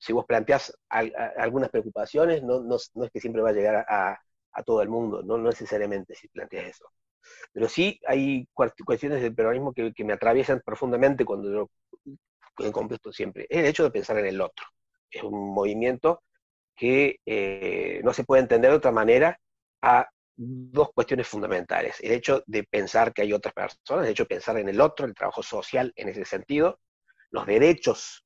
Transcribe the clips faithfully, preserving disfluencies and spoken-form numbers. si vos planteás al, a, algunas preocupaciones, no, no, no es que siempre va a llegar a, a todo el mundo, no, no necesariamente si planteas eso. Pero sí hay cuestiones del peronismo que, que me atraviesan profundamente cuando yo compro esto siempre. Es el hecho de pensar en el otro. Es un movimiento que eh, no se puede entender de otra manera a dos cuestiones fundamentales. El hecho de pensar que hay otras personas, el hecho de pensar en el otro, el trabajo social en ese sentido, los derechos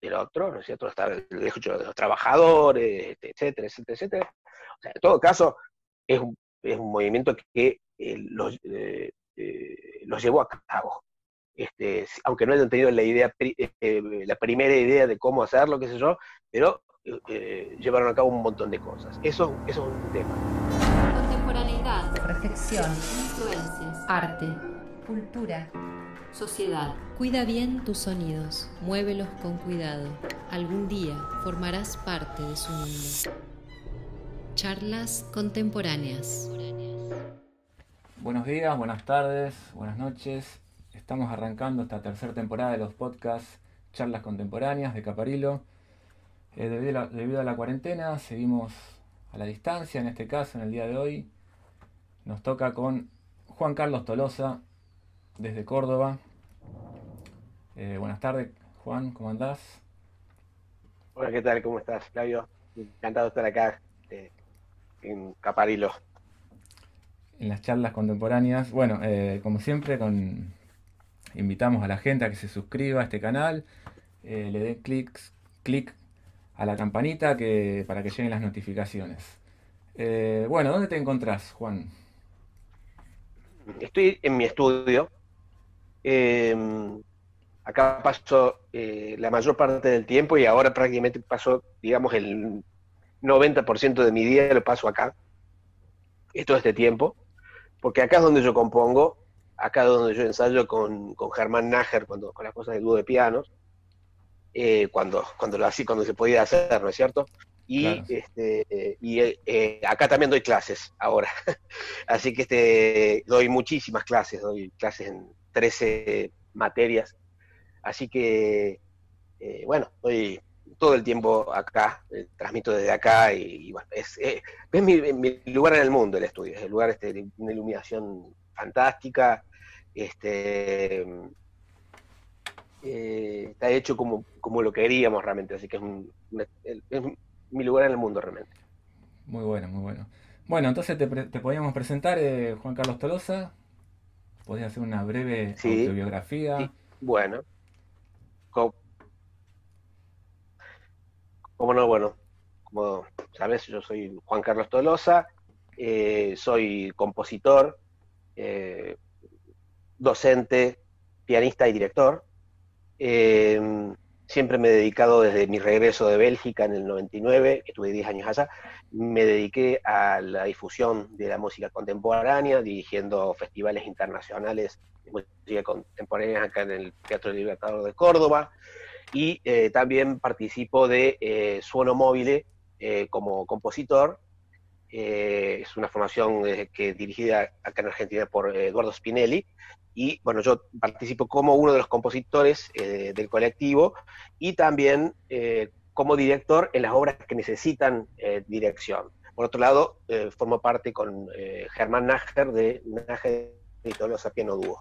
del otro, ¿no es cierto? El derecho de los trabajadores, etcétera, etcétera, etcétera. O sea, en todo caso, es un, es un movimiento que eh, los, eh, eh, los llevó a cabo. Este, aunque no hayan tenido la idea, eh, la primera idea de cómo hacerlo, qué sé yo, pero eh, llevaron a cabo un montón de cosas. Eso, eso es un tema. Contemporaneidad, reflexión, influencias, arte, cultura, sociedad. Cuida bien tus sonidos, muévelos con cuidado. Algún día formarás parte de su mundo. Charlas Contemporáneas. Buenos días, buenas tardes, buenas noches. Estamos arrancando esta tercera temporada de los podcasts Charlas Contemporáneas de Caparilo. Eh, debido, a la, debido a la cuarentena, seguimos a la distancia, en este caso, en el día de hoy. Nos toca con Juan Carlos Tolosa, desde Córdoba. Eh, buenas tardes, Juan, ¿cómo andás? Hola, ¿qué tal? ¿Cómo estás, Flavio? Encantado de estar acá, eh, en Caparilo. En las Charlas Contemporáneas, bueno, eh, como siempre, con... invitamos a la gente a que se suscriba a este canal, eh, le den clic a la campanita que, para que lleguen las notificaciones. Eh, bueno, ¿dónde te encontrás, Juan? Estoy en mi estudio. Eh, acá paso eh, la mayor parte del tiempo y ahora prácticamente paso, digamos, el noventa por ciento de mi día lo paso acá. Todo este tiempo. Porque acá es donde yo compongo. Acá donde yo ensayo con, con Germán Näher, cuando con las cosas del dúo de pianos, eh, cuando cuando lo hacía, cuando se podía hacer, ¿no es cierto? Y, claro. este, y eh, acá también doy clases ahora. Así que este, doy muchísimas clases, doy clases en trece materias. Así que, eh, bueno, doy todo el tiempo acá, eh, transmito desde acá, y, y bueno, es, eh, es mi, mi lugar en el mundo, el estudio, es el lugar este, de una iluminación fantástica, este, eh, está hecho como, como lo queríamos realmente, así que es, un, una, es mi lugar en el mundo realmente. Muy bueno, muy bueno. Bueno, entonces te, te podíamos presentar, eh, Juan Carlos Tolosa, podías hacer una breve sí, autobiografía. Sí, bueno, como, como no, bueno, como sabes, yo soy Juan Carlos Tolosa, eh, soy compositor, Eh, docente, pianista y director. Eh, siempre me he dedicado desde mi regreso de Bélgica en el noventa y nueve, que estuve diez años allá, me dediqué a la difusión de la música contemporánea, dirigiendo festivales internacionales de música contemporánea acá en el Teatro Libertador de Córdoba, y eh, también participo de eh, Suono Mobile eh, como compositor. Eh, es una formación eh, que dirigida acá en Argentina por eh, Eduardo Spinelli, y bueno, yo participo como uno de los compositores eh, del colectivo, y también eh, como director en las obras que necesitan eh, dirección. Por otro lado, eh, formo parte con eh, Germán Näher de Nájer y Tólo Zapiano Duo.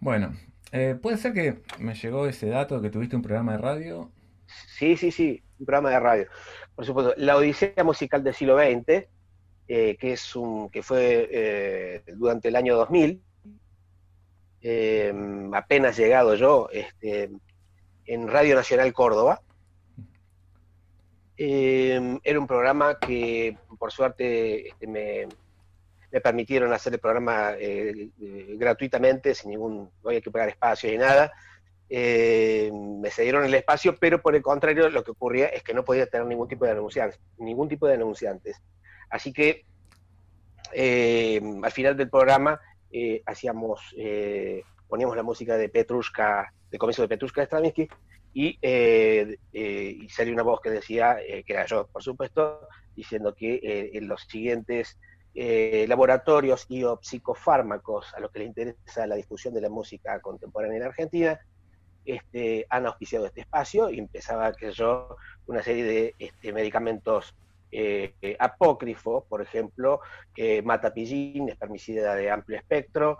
Bueno, eh, ¿puede ser que me llegó ese dato que tuviste un programa de radio? Sí, sí, sí, un programa de radio. Por supuesto, la odisea musical del siglo veinte, eh, que, es un, que fue eh, durante el año dos mil, eh, apenas llegado yo, este, en Radio Nacional Córdoba. Eh, era un programa que, por suerte, este, me, me permitieron hacer el programa eh, gratuitamente, sin ningún, no había que pagar espacios ni nada. Eh, me cedieron el espacio, pero por el contrario lo que ocurría es que no podía tener ningún tipo de anunciantes, ningún tipo de anunciantes. Así que eh, al final del programa eh, hacíamos, eh, poníamos la música de Petrushka, de comienzo de Petrushka de Stravinsky, y, eh, eh, y salió una voz que decía, eh, que era yo por supuesto, diciendo que eh, en los siguientes Eh, laboratorios y o psicofármacos a los que les interesa la difusión de la música contemporánea en la Argentina, este, han auspiciado este espacio, y empezaba, qué sé yo, una serie de este, medicamentos eh, eh, apócrifos, por ejemplo, eh, matapillín, espermicida de amplio espectro,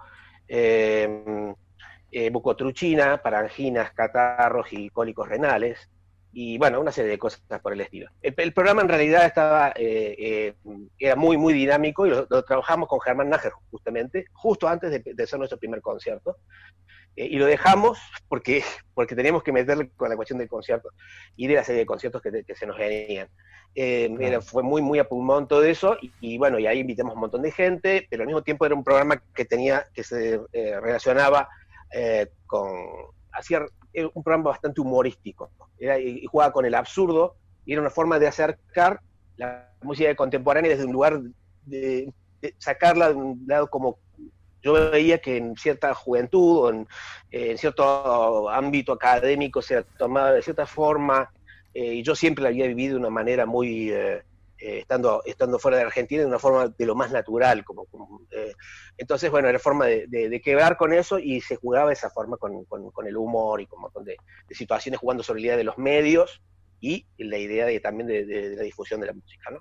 eh, eh, bucotruchina para anginas, catarros y cólicos renales, y bueno, una serie de cosas por el estilo. El, el programa en realidad estaba, eh, eh, era muy, muy dinámico, y lo, lo trabajamos con Germán Näher justamente, justo antes de, de hacer nuestro primer concierto, eh, y lo dejamos porque, porque teníamos que meterle con la cuestión del concierto, y de la serie de conciertos que, que se nos venían. Eh, ah. era, fue muy, muy a pulmón todo eso, y, y bueno, y ahí invitamos a un montón de gente, pero al mismo tiempo era un programa que tenía, que se eh, relacionaba eh, con, hacía un programa bastante humorístico, era, y jugaba con el absurdo, y era una forma de acercar la música contemporánea desde un lugar, de, de sacarla de un lado como, yo veía que en cierta juventud, o en, eh, en cierto ámbito académico se tomaba de cierta forma, eh, y yo siempre la había vivido de una manera muy, eh, eh, estando, estando fuera de Argentina, de una forma de lo más natural, como, como eh, entonces bueno, era forma de, de, de quebrar con eso, y se jugaba esa forma con, con, con el humor, y con un montón de, de situaciones, jugando sobre la idea de los medios, y la idea de, también de, de, de la difusión de la música, ¿no?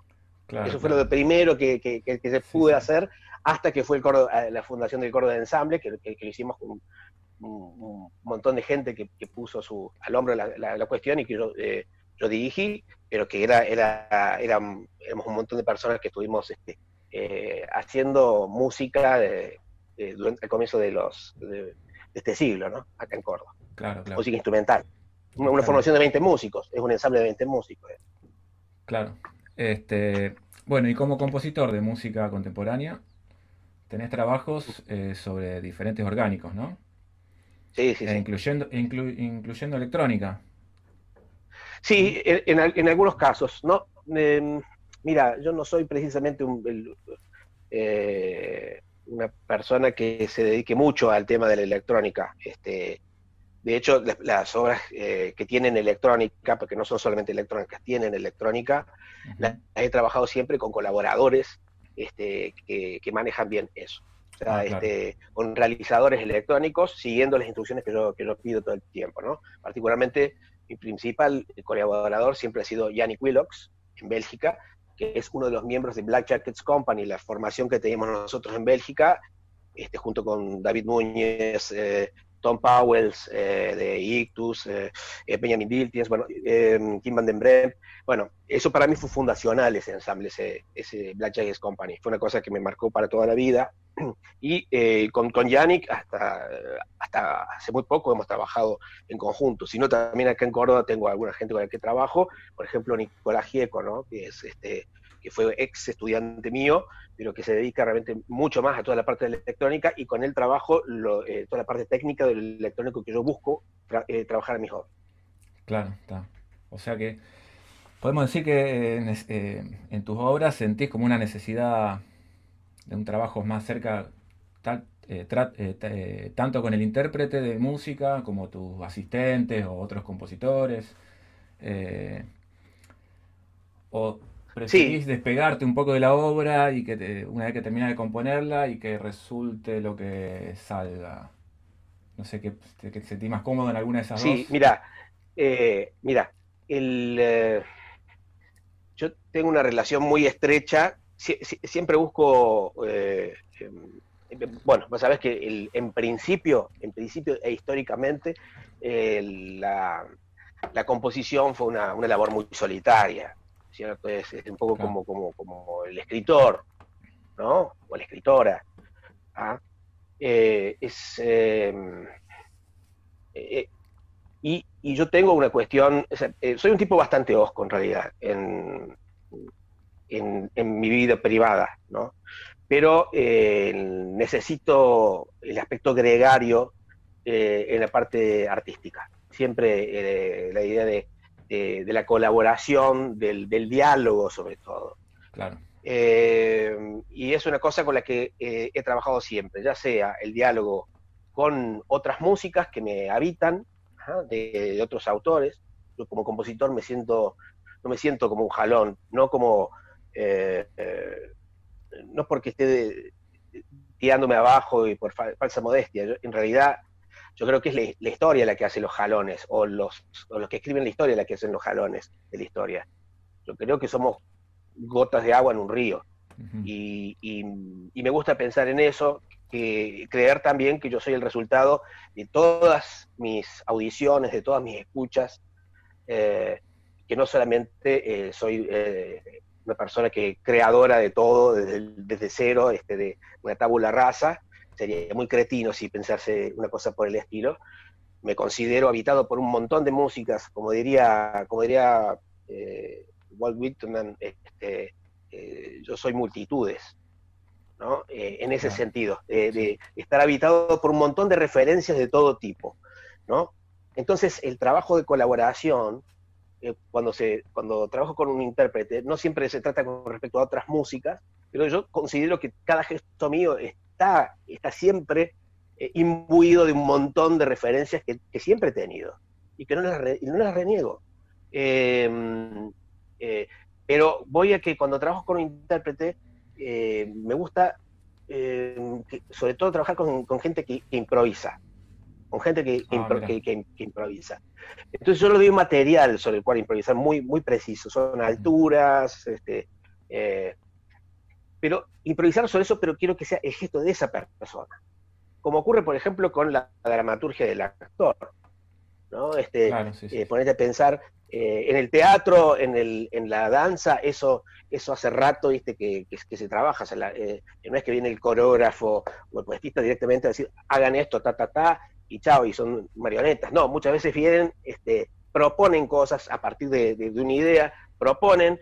Claro, eso fue claro. Lo primero que, que, que, que se pude sí, hacer, hasta que fue el Córdoba, la fundación del Córdoba de Ensemble, que, que, que lo hicimos con un, un montón de gente que, que puso su, al hombro la, la, la cuestión, y que yo... Eh, yo dirigí, pero que era, era, era, éramos un montón de personas que estuvimos este, eh, haciendo música de, de, durante el comienzo de, los, de, de este siglo, ¿no? Acá en Córdoba. Claro, claro. Música instrumental. Una, una claro. formación de veinte músicos, es un ensamble de veinte músicos. Claro. Este, bueno, y como compositor de música contemporánea, tenés trabajos eh, sobre diferentes orgánicos, ¿no? Sí, sí, eh, sí. Incluyendo, inclu, incluyendo electrónica. Sí, en, en, en algunos casos, ¿no? Eh, mira, yo no soy precisamente un, el, eh, una persona que se dedique mucho al tema de la electrónica. Este, de hecho, las, las obras eh, que tienen electrónica, porque no son solamente electrónicas, tienen electrónica, uh-huh. las he trabajado siempre con colaboradores este, que, que manejan bien eso. O sea, ah, claro. este, con realizadores electrónicos, siguiendo las instrucciones que yo, que yo pido todo el tiempo, ¿no? Particularmente... Mi principal colaborador siempre ha sido Yannick Willocks, en Bélgica, que es uno de los miembros de Black Jackets Company, la formación que teníamos nosotros en Bélgica, este, junto con David Muñez, eh, Tom Powells eh, de Ictus, eh, Benjamin Biltius, bueno, eh, Kim van den Brem. Bueno, eso para mí fue fundacional, ese ensamble, ese, ese Black Jackets Company. Fue una cosa que me marcó para toda la vida. Y eh, con, con Yannick hasta, hasta hace muy poco hemos trabajado en conjunto, sino también acá en Córdoba tengo alguna gente con la que trabajo, por ejemplo Nicolás Gieco, ¿no? que, es, este, que fue ex estudiante mío, pero que se dedica realmente mucho más a toda la parte de la electrónica, y con él trabajo lo, eh, toda la parte técnica del electrónico que yo busco tra eh, trabajar en mis obras. Claro, está. O sea que podemos decir que eh, eh, en tus obras sentís como una necesidad... de un trabajo más cerca, tal, eh, tra, eh, eh, tanto con el intérprete de música como tus asistentes o otros compositores. Eh, ¿O preferís sí. despegarte un poco de la obra y que te, una vez que terminas de componerla y que resulte lo que salga? No sé, ¿qué te sentís más cómodo en alguna de esas sí, dos? Sí, mira, eh, mira el, eh, yo tengo una relación muy estrecha. Sie siempre busco, eh, eh, bueno, vos sabés que el, en principio, en principio e históricamente, eh, la, la composición fue una, una labor muy solitaria, ¿cierto? Es, es un poco como, como, como el escritor, ¿no? O la escritora. ¿Ah? Eh, es, eh, eh, y, y yo tengo una cuestión, o sea, eh, soy un tipo bastante osco en realidad, en... En, en mi vida privada, ¿no? Pero eh, necesito el aspecto gregario eh, en la parte artística. Siempre eh, la idea de, de, de la colaboración, del, del diálogo sobre todo. Claro. Eh, y es una cosa con la que eh, he trabajado siempre, ya sea el diálogo con otras músicas que me habitan, ¿ah? de, de otros autores. Yo como compositor me siento, no me siento como un jalón, no como... Eh, eh, no porque esté de, de, tirándome abajo y por fa, falsa modestia, yo, en realidad Yo creo que es la, la historia la que hace los jalones, o los, o los que escriben la historia la que hacen los jalones de la historia. Yo creo que somos gotas de agua en un río. Uh-huh. y, y, y me gusta pensar en eso, que creer también que yo soy el resultado de todas mis audiciones, de todas mis escuchas, eh, que no solamente eh, soy eh, una persona que creadora de todo, desde, desde cero, este, de una tabula rasa. Sería muy cretino si pensarse una cosa por el estilo. Me considero habitado por un montón de músicas, como diría, como diría eh, Walt Whitman, este, eh, yo soy multitudes, ¿no? Eh, en ese ah, sentido, eh, sí. de estar habitado por un montón de referencias de todo tipo, ¿no? Entonces, el trabajo de colaboración, eh, cuando, se, cuando trabajo con un intérprete, no siempre se trata con respecto a otras músicas, pero yo considero que cada gesto mío es Está, está siempre eh, imbuido de un montón de referencias que, que siempre he tenido, y que no las, re, no las reniego. Eh, eh, pero voy a que cuando trabajo con un intérprete, eh, me gusta eh, que, sobre todo trabajar con, con gente que, que improvisa, con gente que, que, ah, impro, que, que, que improvisa. Entonces yo le doy un material sobre el cual improvisar muy, muy preciso, son alturas, este... Eh, pero improvisar sobre eso, pero quiero que sea el gesto de esa persona. Como ocurre, por ejemplo, con la dramaturgia del actor, ¿no? Este, claro, sí, sí. Eh, ponerte a pensar eh, en el teatro, en, el, en la danza, eso, eso hace rato, ¿viste? Que, que, que se trabaja. O sea, la, eh, no es que viene el coreógrafo o el puestista directamente a decir, hagan esto, ta, ta, ta, y chao, y son marionetas. No, muchas veces vienen, este, proponen cosas a partir de, de, de una idea, proponen,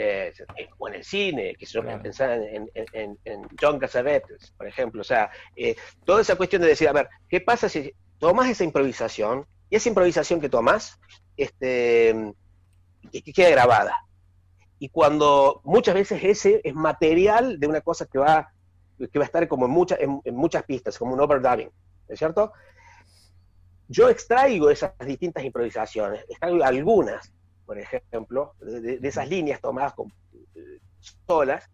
Eh, o en el cine, que se claro. pensaba en, en, en John Cassavetes, por ejemplo. O sea, eh, toda esa cuestión de decir, a ver, ¿qué pasa si tomás esa improvisación, y esa improvisación que tomás, este, que queda grabada? Y cuando muchas veces ese es material de una cosa que va, que va a estar como en, mucha, en, en muchas pistas, como un overdubbing, ¿no es cierto? Yo extraigo esas distintas improvisaciones, extraigo algunas, por ejemplo, de, de esas líneas tomadas con, eh, solas,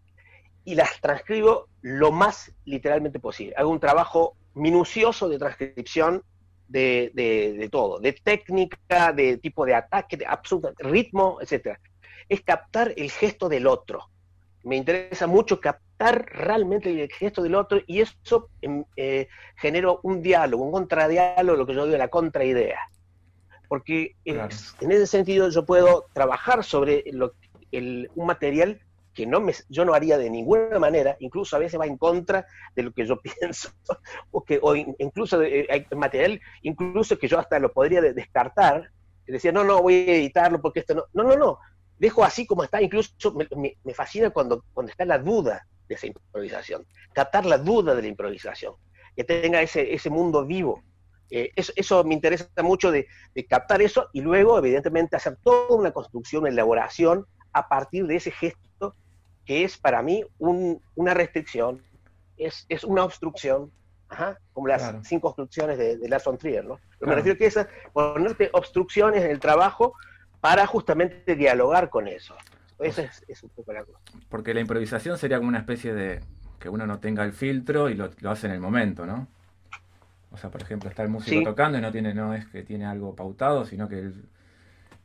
y las transcribo lo más literalmente posible. Hago un trabajo minucioso de transcripción de, de, de todo, de técnica, de tipo de ataque, de absurdo, ritmo, etcétera. Es captar el gesto del otro. Me interesa mucho captar realmente el gesto del otro, y eso eh, genera un diálogo, un contradiálogo, lo que yo digo, la contraidea. Porque claro. en ese sentido yo puedo trabajar sobre lo, el, un material que no me, yo no haría de ninguna manera, incluso a veces va en contra de lo que yo pienso, o, que, o incluso hay material incluso que yo hasta lo podría descartar, y decir, no, no, voy a editarlo porque esto no, no, no, no, dejo así como está, incluso me, me, me fascina cuando, cuando está la duda de esa improvisación, captar la duda de la improvisación, que tenga ese, ese mundo vivo. Eh, eso, eso me interesa mucho de, de captar eso y luego, evidentemente, hacer toda una construcción, una elaboración a partir de ese gesto que es para mí un, una restricción, es, es una obstrucción, ajá, como las claro. cinco obstrucciones de, de Lars von Trier, ¿no? Pero claro. me refiero que es ponerte obstrucciones en el trabajo para justamente dialogar con eso. Eso es, es un poco la cosa. Porque la improvisación sería como una especie de que uno no tenga el filtro y lo, lo hace en el momento, ¿no? O sea, por ejemplo, está el músico sí. tocando y no tiene, no es que tiene algo pautado, sino que él,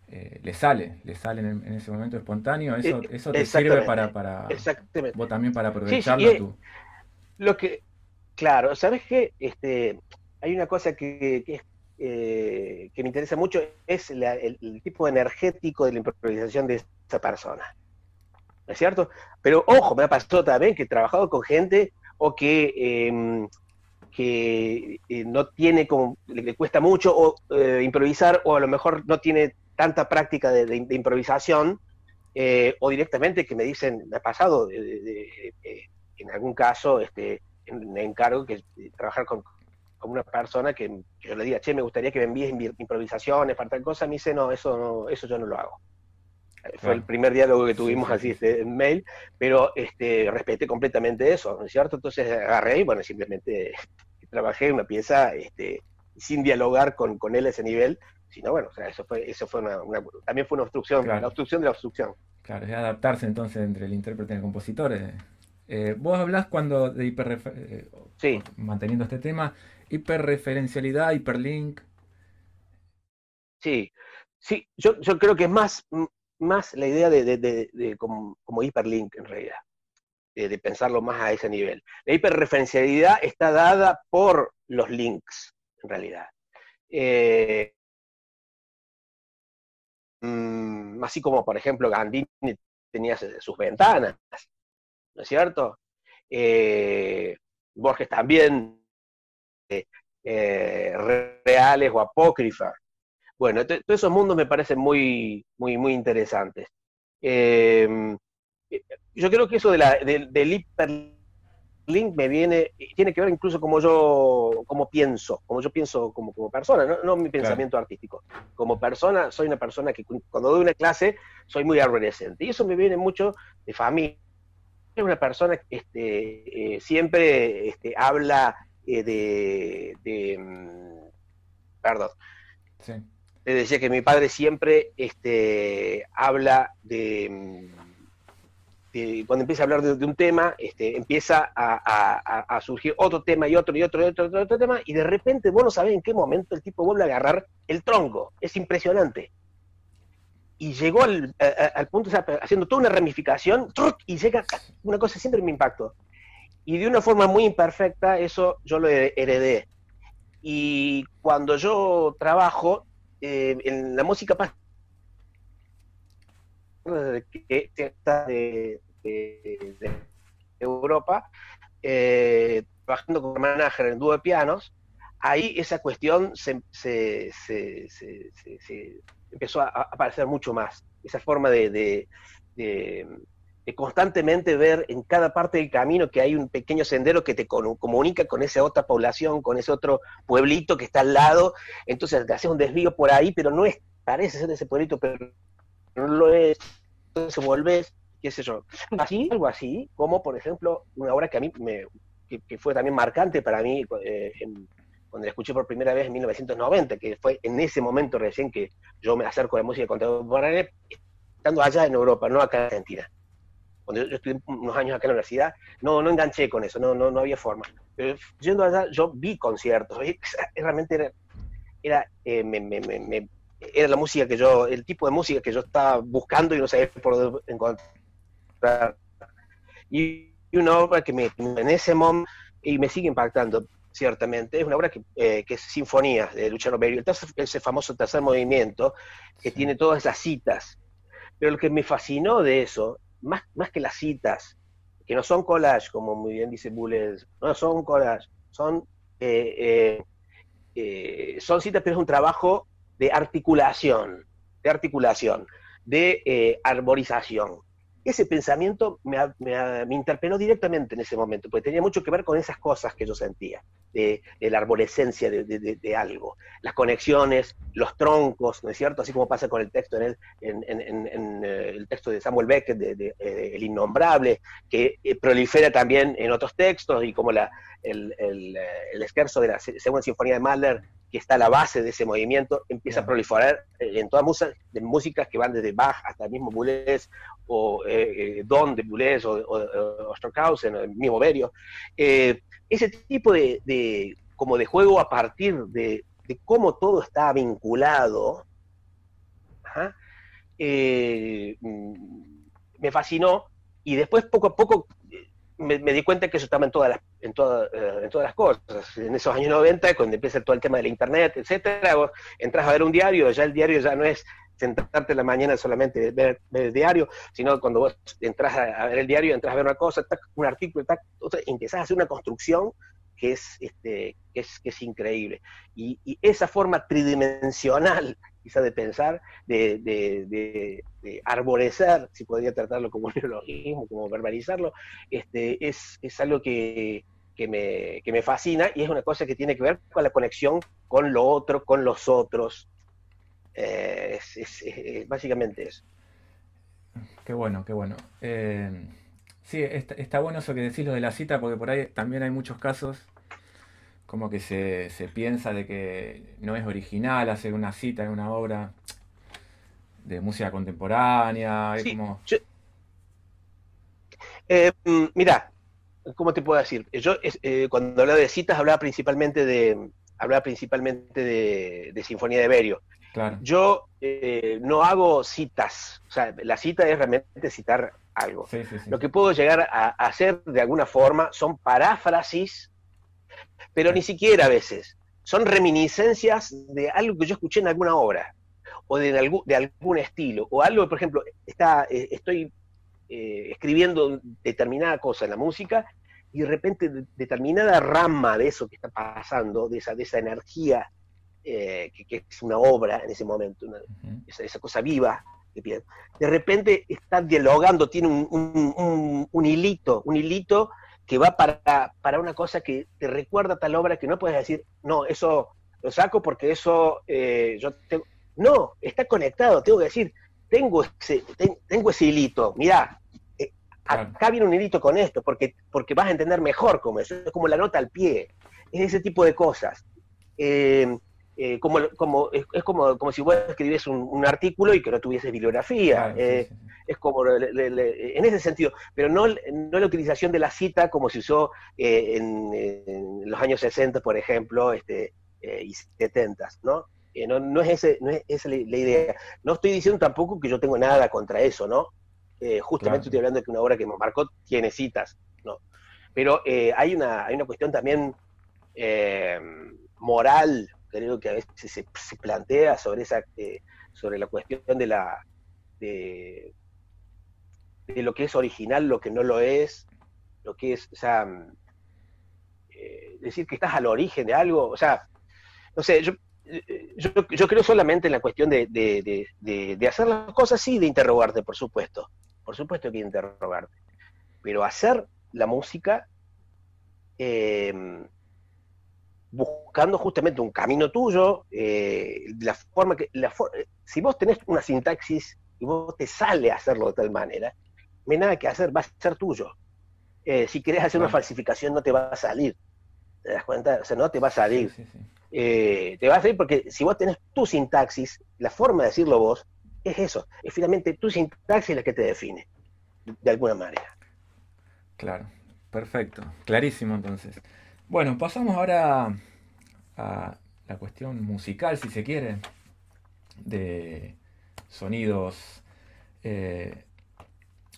eh, le sale, le sale en, en ese momento espontáneo. Eso, eso te sirve para, para vos también para aprovecharlo sí, sí, tú. Lo que, claro, ¿sabes qué? Este, hay una cosa que, que, eh, que me interesa mucho, es la, el, el tipo energético de la improvisación de esa persona, ¿no es cierto? Pero ojo, me ha pasado también que he trabajado con gente o que... Eh, que eh, no tiene, como le, le cuesta mucho o, eh, improvisar, o a lo mejor no tiene tanta práctica de, de, de improvisación, eh, o directamente que me dicen, me ha pasado de, de, de, de, en algún caso, este, en encargo que trabajar con, con una persona que, que yo le diga, che, me gustaría que me envíes improvisaciones para tal cosa, me dice, no, eso no, eso yo no lo hago. Fue claro. el primer diálogo que tuvimos sí, sí. así este, en mail, pero este, respeté completamente eso, ¿no es cierto? Entonces agarré y bueno, simplemente trabajé una pieza este, sin dialogar con, con él a ese nivel, sino bueno, o sea, eso fue, eso fue una, una, también fue una obstrucción, claro. la obstrucción de la obstrucción. Claro, es adaptarse entonces entre el intérprete y el compositor. Eh, vos hablás cuando de hiperrefer... sí. manteniendo este tema, hiperreferencialidad, hiperlink. Sí, sí, yo, yo creo que es más, más la idea de, de, de, de como, como hiperlink en realidad, de, de pensarlo más a ese nivel. La hiperreferencialidad está dada por los links, en realidad. Eh, así como, por ejemplo, Gandini tenía sus ventanas, ¿no es cierto? Eh, Borges también, eh, eh, reales o apócrifas. Bueno, todos esos mundos me parecen muy, muy, muy interesantes. Eh, yo creo que eso de la, de, del hiperlink me viene, tiene que ver incluso como yo como pienso, como yo pienso como, como persona, no, no mi pensamiento claro. artístico. Como persona, soy una persona que cuando doy una clase soy muy arborescente, y eso me viene mucho de familia. Es una persona que este, eh, siempre este, habla eh, de, de... Perdón. Sí. Te decía que mi padre siempre este, habla de, de... Cuando empieza a hablar de, de un tema, este, empieza a, a, a surgir otro tema y otro y otro y otro, otro, otro tema, y de repente vos no sabés en qué momento el tipo vuelve a agarrar el tronco. Es impresionante. Y llegó al, al, al punto, o sea, haciendo toda una ramificación, y llega una cosa que siempre me impactó. Y de una forma muy imperfecta, eso yo lo heredé. Y cuando yo trabajo, eh, en la música pasa que está de, de, de Europa, eh, trabajando con Germán Näher en dúo de pianos, ahí esa cuestión se... se, se, se, se, se empezó a aparecer mucho más, esa forma de, de, de, de constantemente ver en cada parte del camino que hay un pequeño sendero que te comunica con esa otra población, con ese otro pueblito que está al lado, entonces te haces un desvío por ahí, pero no es, parece ser ese pueblito, pero no lo es, entonces volvés, qué sé yo. Así, algo así, como por ejemplo, una obra que a mí, me, que, que fue también marcante para mí, eh, en, cuando la escuché por primera vez en mil novecientos noventa, que fue en ese momento recién que yo me acerco a la música contemporánea, estando allá en Europa, no acá en Argentina. Cuando yo, yo estudié unos años acá en la universidad, no, no enganché con eso, no, no, no había forma. Pero yendo allá, yo vi conciertos, y realmente era, era, eh, me, me, me, me, era la música que yo, el tipo de música que yo estaba buscando y no sabía por dónde encontrar. Y, y una obra que me, en ese momento, y me sigue impactando, ciertamente, es una obra que, eh, que es Sinfonía, de Luciano Berio, ese famoso tercer movimiento, que tiene todas esas citas. Pero lo que me fascinó de eso, más, más que las citas, que no son collage, como muy bien dice Boulez, no son collage, son, eh, eh, eh, son citas, pero es un trabajo de articulación, de articulación, de eh, arborización. Ese pensamiento me, me, me interpeló directamente en ese momento, porque tenía mucho que ver con esas cosas que yo sentía, de, de la arborescencia de, de, de algo, las conexiones, los troncos, ¿no es cierto? Así como pasa con el texto en el, en, en, en el texto de Samuel Beckett, de, de, de El Innombrable, que prolifera también en otros textos, y como la, el, el, el scherzo de la Segunda Sinfonía de Mahler, que está a la base de ese movimiento, empieza a proliferar en todas músicas, de músicas que van desde Bach hasta el mismo Boulez, o eh, Don de Boulez, o, o, o Stockhausen, o el mismo Berio. Eh, ese tipo de, de, como de juego a partir de, de cómo todo está vinculado, ¿ajá? Eh, me fascinó, y después poco a poco Me, me di cuenta que eso estaba en todas, las, en, toda, eh, en todas las cosas. En esos años noventa, cuando empieza todo el tema de la internet, etcétera, vos entras a ver un diario, ya el diario ya no es sentarte en la mañana solamente ver, ver el diario, sino cuando vos entras a, a ver el diario, entras a ver una cosa, tac, un artículo, tac, otra, y empezás a hacer una construcción que es, este, que es, que es increíble. Y, y esa forma tridimensional, quizá de pensar, de, de, de, de arborizar, si podría tratarlo como un neologismo, como verbalizarlo, este, es, es algo que, que, me, que me fascina, y es una cosa que tiene que ver con la conexión con lo otro, con los otros. Eh, es, es, es básicamente eso. Qué bueno, qué bueno. Eh, sí, está, está bueno eso que decís lo de la cita, porque por ahí también hay muchos casos como que se, se piensa de que no es original hacer una cita en una obra de música contemporánea. Sí, como... yo... eh, mira, ¿cómo te puedo decir? Yo eh, cuando hablaba de citas hablaba principalmente de hablaba principalmente de, de Sinfonía de Berio. Claro. Yo eh, no hago citas, o sea, la cita es realmente citar algo. Sí, sí, sí. Lo que puedo llegar a hacer de alguna forma son paráfrasis, pero sí. Ni siquiera a veces. Son reminiscencias de algo que yo escuché en alguna obra, o de algún, de algún estilo, o algo, por ejemplo, está, eh, estoy eh, escribiendo determinada cosa en la música, y de repente de, determinada rama de eso que está pasando, de esa, de esa energía, eh, que, que es una obra en ese momento, una, uh-huh. esa, esa cosa viva, que de repente está dialogando, tiene un, un, un, un hilito, un hilito que va para, para una cosa que te recuerda a tal obra que no puedes decir, no, eso lo saco porque eso eh, yo tengo... No, está conectado, tengo que decir, tengo ese, ten, tengo ese hilito, mirá, eh, claro. acá viene un hilito con esto, porque, porque vas a entender mejor cómo es, es como la nota al pie, es ese tipo de cosas. Eh, eh, como, como, es es como, como si vos escribies un, un artículo y que no tuvieses bibliografía, claro, eh, sí, sí. es como, le, le, le, en ese sentido, pero no, no la utilización de la cita como se usó eh, en, en los años sesenta, por ejemplo, este, eh, y setenta, ¿no? Eh, no, no es ese, no es esa la idea. No estoy diciendo tampoco que yo tengo nada contra eso, ¿no? Eh, justamente claro. estoy hablando de que una obra que me marcó tiene citas, ¿no? Pero eh, hay, una, hay una cuestión también eh, moral, creo que a veces se, se plantea sobre esa eh, sobre la cuestión de la de, de lo que es original, lo que no lo es, lo que es, o sea, eh, decir que estás al origen de algo, o sea, no sé, yo Yo, yo creo solamente en la cuestión de, de, de, de, de hacer las cosas, sí, de interrogarte, por supuesto. Por supuesto que interrogarte. Pero hacer la música eh, buscando justamente un camino tuyo, eh, la forma que... La for si vos tenés una sintaxis y vos te sale a hacerlo de tal manera, no hay nada que hacer, va a ser tuyo. Eh, si querés hacer una falsificación no te va a salir. ¿Te das cuenta? O sea, no te va a salir. Sí, sí, sí. Eh, te va a salir porque si vos tenés tu sintaxis, la forma de decirlo vos, es eso. Es finalmente tu sintaxis la que te define, de alguna manera. Claro, perfecto. Clarísimo, entonces. Bueno, pasamos ahora a la cuestión musical, si se quiere, de sonidos. Eh,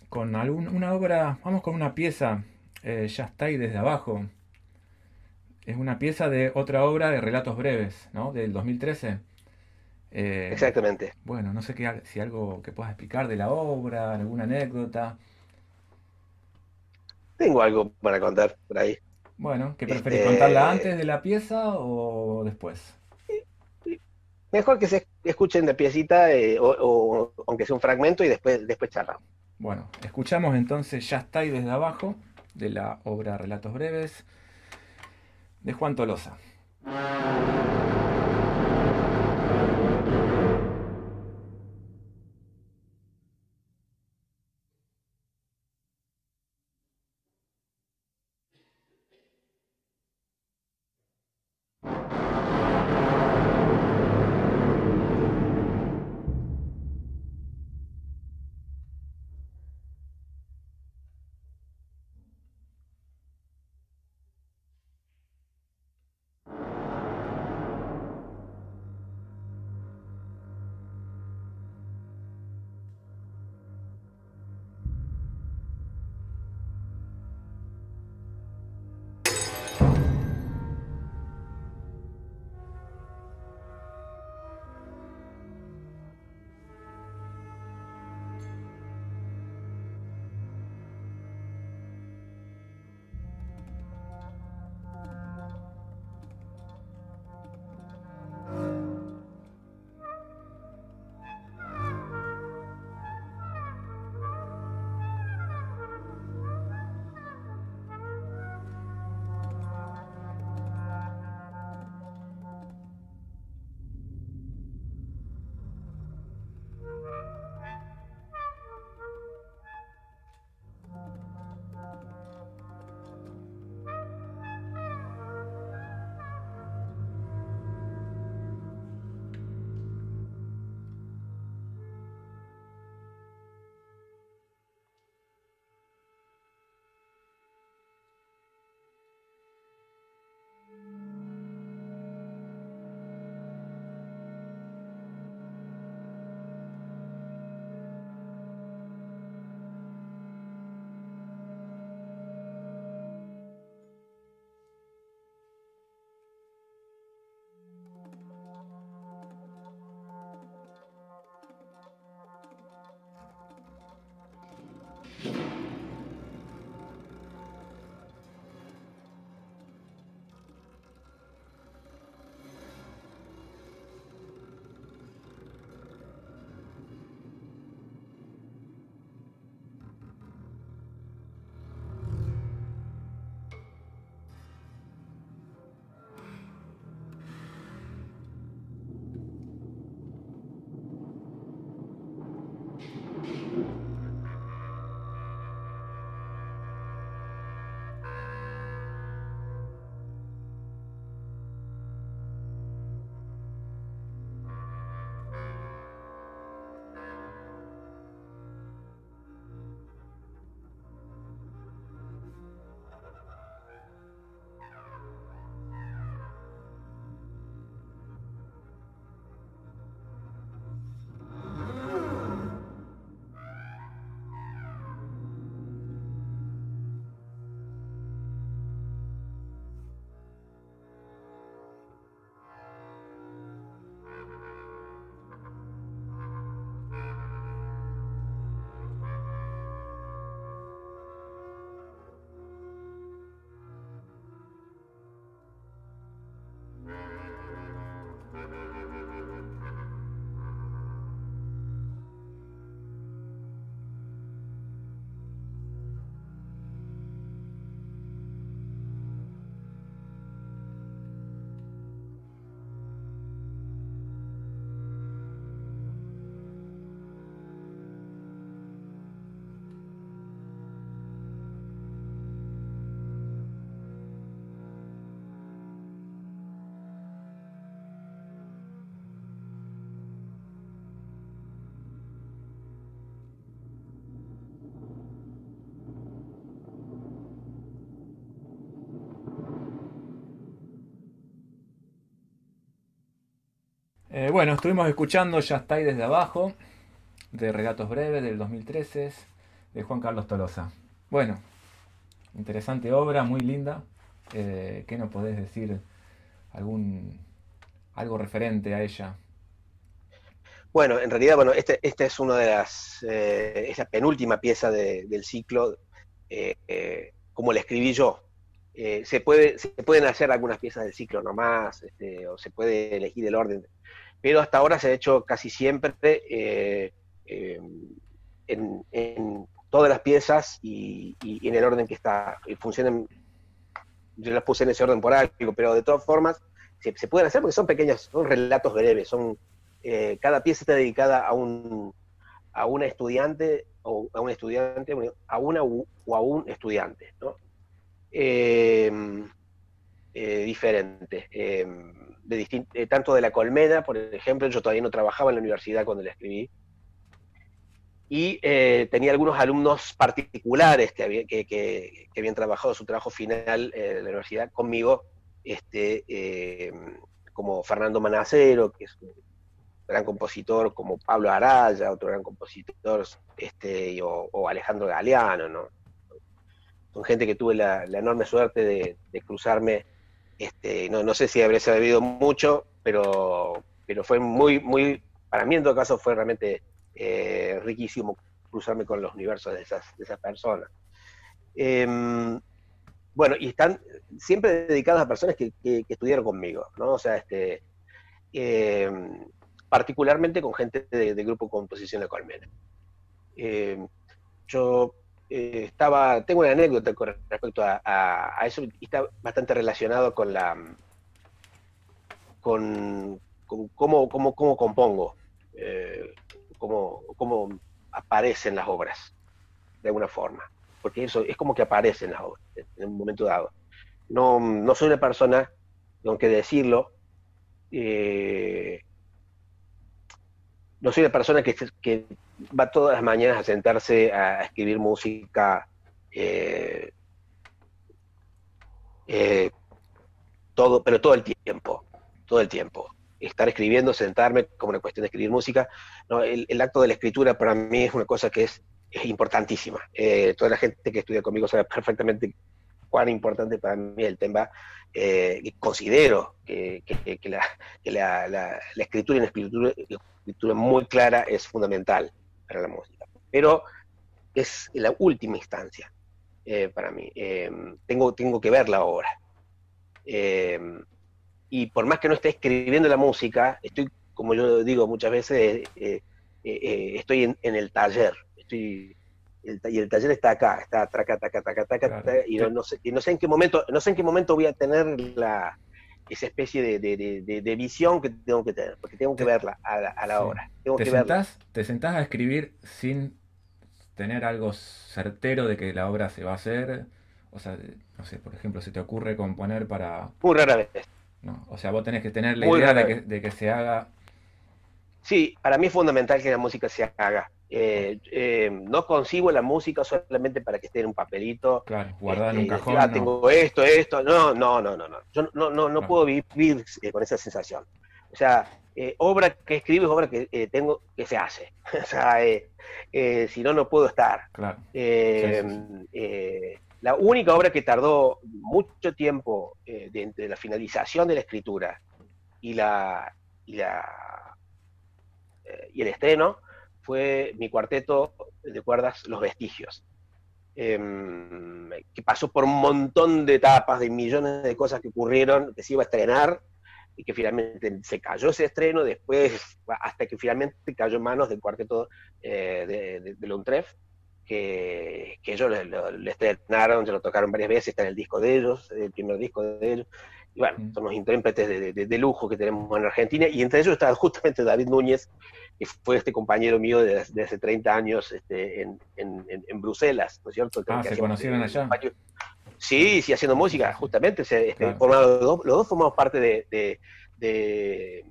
con algún, una obra, vamos con una pieza, eh, Ya está ahí desde abajo. Es una pieza de otra obra de Relatos Breves, ¿no? Del dos mil trece. Eh, Exactamente. Bueno, no sé qué, si algo que puedas explicar de la obra, alguna anécdota. Tengo algo para contar por ahí. Bueno, ¿qué preferís, este... contarla antes de la pieza o después? Mejor que se escuchen la piecita, eh, o, o aunque sea un fragmento, y después, después charlamos. Bueno, escuchamos entonces Ya está ahí desde abajo, de la obra Relatos Breves, de Juan Tolosa. Eh, bueno, estuvimos escuchando Ya está ahí desde abajo, de Relatos Breves, del dos mil trece, de Juan Carlos Tolosa. Bueno, interesante obra, muy linda. Eh, ¿Qué nos podés decir? Algún, algo referente a ella. Bueno, en realidad, bueno, esta este es una de las, eh, es la penúltima pieza de, del ciclo, eh, eh, como la escribí yo. Eh, se, puede, se pueden hacer algunas piezas del ciclo nomás, este, o se puede elegir el orden, pero hasta ahora se ha hecho casi siempre eh, eh, en, en todas las piezas y, y en el orden que está, y funcionan. Yo las puse en ese orden por algo, pero de todas formas se, se pueden hacer porque son pequeños, son relatos breves, son eh, cada pieza está dedicada a un a una estudiante o a un estudiante a una u, o a un estudiante, ¿no? Eh, eh, diferente, eh, de distin eh, tanto de La Colmena, por ejemplo, yo todavía no trabajaba en la universidad cuando la escribí, y eh, tenía algunos alumnos particulares que, había, que, que, que habían trabajado su trabajo final eh, en la universidad conmigo, este, eh, como Fernando Manacero, que es un gran compositor, como Pablo Araya, otro gran compositor, este, o, o Alejandro Galeano, ¿no? Son gente que tuve la, la enorme suerte de, de cruzarme, este, no, no sé si habré sabido mucho, pero, pero fue muy, muy, para mí en todo caso fue realmente... Eh, riquísimo cruzarme con los universos de esas, de esas personas. Eh, bueno, y están siempre dedicadas a personas que, que, que estudiaron conmigo, ¿no? O sea, este, eh, particularmente con gente de, de Grupo Composición La Colmena. Eh, yo eh, estaba, tengo una anécdota con respecto a, a, a eso, y está bastante relacionado con la, con, con cómo, cómo, cómo compongo. Eh, Cómo, cómo aparecen las obras, de alguna forma. Porque eso es como que aparecen las obras, en un momento dado. No, no soy una persona, tengo que decirlo, eh, no soy una persona que, que va todas las mañanas a sentarse a escribir música eh, eh, todo, pero todo el tiempo, todo el tiempo. Estar escribiendo, sentarme, como una cuestión de escribir música, ¿no? El, el acto de la escritura para mí es una cosa que es, es importantísima. Eh, toda la gente que estudia conmigo sabe perfectamente cuán importante para mí el tema. Eh, considero que, que, que, la, que la, la, la escritura y una escritura, la escritura muy clara es fundamental para la música. Pero es la última instancia eh, para mí. Eh, tengo, tengo que ver la obra. Eh, Y por más que no esté escribiendo la música, estoy, como yo digo muchas veces, eh, eh, eh, estoy en, en el taller. Estoy, el, y el taller está acá, está taca, taca, taca, taca, claro. taca y, no, no sé, y no sé en qué momento, no sé en qué momento voy a tener la, esa especie de, de, de, de, de visión que tengo que tener, porque tengo que verla a la, a la sí. hora. Tengo ¿Te, que sentás, verla. ¿Te sentás a escribir sin tener algo certero de que la obra se va a hacer? O sea, no sé, por ejemplo, ¿se te ocurre componer para...? Muy rara vez. No, o sea, vos tenés que tener la Muy idea de que, de que se haga... Sí, para mí es fundamental que la música se haga. Eh, eh, no consigo la música solamente para que esté en un papelito. Claro, guardada este, en un cajón. Ah, no. Tengo esto, esto... No, no, no, no. no. Yo no, no, no claro. puedo vivir con esa sensación. O sea, eh, obra que escribo es obra que eh, tengo que se hace. O sea, eh, eh, si no, no puedo estar. Claro. Eh, sí, sí, sí. Eh, La única obra que tardó mucho tiempo eh, de, entre la finalización de la escritura y, la, y, la, eh, y el estreno fue mi cuarteto de cuerdas Los Vestigios, eh, que pasó por un montón de etapas, de millones de cosas que ocurrieron, que se iba a estrenar, y que finalmente se cayó ese estreno, después hasta que finalmente cayó en manos del cuarteto eh, de, de, de Lountref, que, que ellos lo, lo, lo estrenaron, se lo tocaron varias veces, está en el disco de ellos, el primer disco de ellos, y bueno, mm. son los intérpretes de, de, de lujo que tenemos en Argentina, y entre ellos estaba justamente David Muñez, que fue este compañero mío de, de hace treinta años este, en, en, en Bruselas, ¿no es cierto? Ah, que ¿se conocieron allá? Español. Sí, sí, haciendo música, justamente, se, este, claro. formado, los, dos, los dos formamos parte de... de, de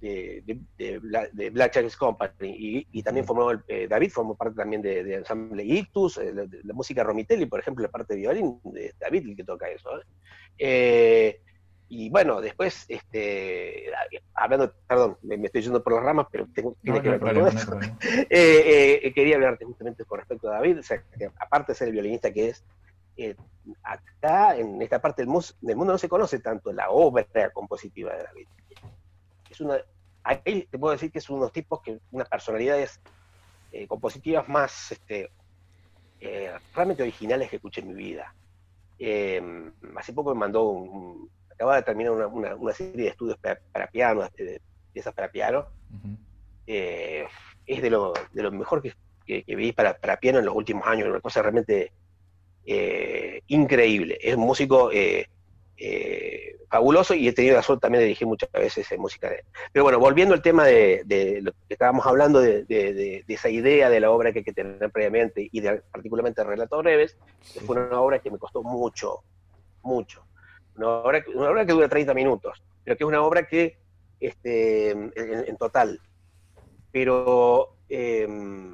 De, de, de, de Black Jackets Company, y, y también formó el, eh, David formó parte también de, de Ensemble Ictus, eh, la, de, la música Romitelli, por ejemplo, la parte de violín, de David el que toca eso. ¿eh? Eh, Y bueno, después, este, hablando, perdón, me, me estoy yendo por las ramas, pero tengo, tiene no, que no, ver con no, eso. No, no. eh, eh, quería hablarte justamente con respecto a David, o sea, que aparte de ser el violinista que es, eh, acá en esta parte del, mus, del mundo no se conoce tanto la obra compositiva de David. Es una, ahí te puedo decir que es unos tipos que unas personalidades eh, compositivas más este, eh, realmente originales que escuché en mi vida. Eh, hace poco me mandó un, un acaba de terminar una, una, una serie de estudios para, para piano, de piezas para piano. Uh-huh. eh, es de lo, de lo mejor que, que, que vi para, para piano en los últimos años, una cosa realmente eh, increíble. Es un músico eh, eh, fabuloso y he tenido la suerte también de dirigir muchas veces música de él. Pero bueno, volviendo al tema de, de lo que estábamos hablando, de, de, de, de esa idea de la obra que hay que tener previamente, y de, particularmente Relatos Breves, sí. que fue una obra que me costó mucho, mucho. Una obra, una obra que dura treinta minutos, pero que es una obra que, este, en, en total, pero eh,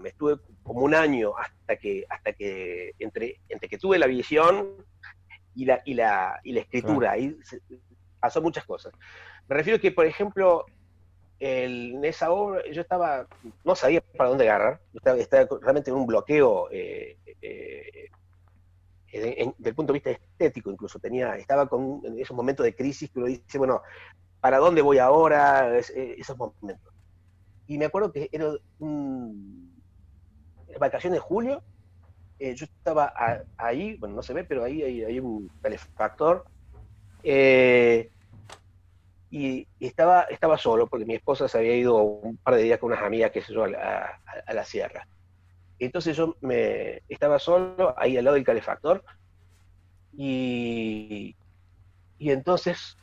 estuve como un año hasta que, hasta que entre, entre que tuve la visión y la, y la, y la escritura, ahí se, pasó muchas cosas. Me refiero a que, por ejemplo, el, en esa obra yo estaba, no sabía para dónde agarrar, estaba, estaba realmente en un bloqueo, eh, eh, desde el punto de vista estético incluso, tenía, estaba con en esos momentos de crisis que uno dice, bueno, ¿para dónde voy ahora? Es, es, esos momentos. Y me acuerdo que era un, en vacaciones de julio, eh, yo estaba a, ahí, bueno, no se ve, pero ahí hay, hay un calefactor, eh, y, y estaba, estaba solo, porque mi esposa se había ido un par de días con unas amigas, qué sé yo, a, a, a la sierra. Entonces yo me estaba solo ahí al lado del calefactor y, y entonces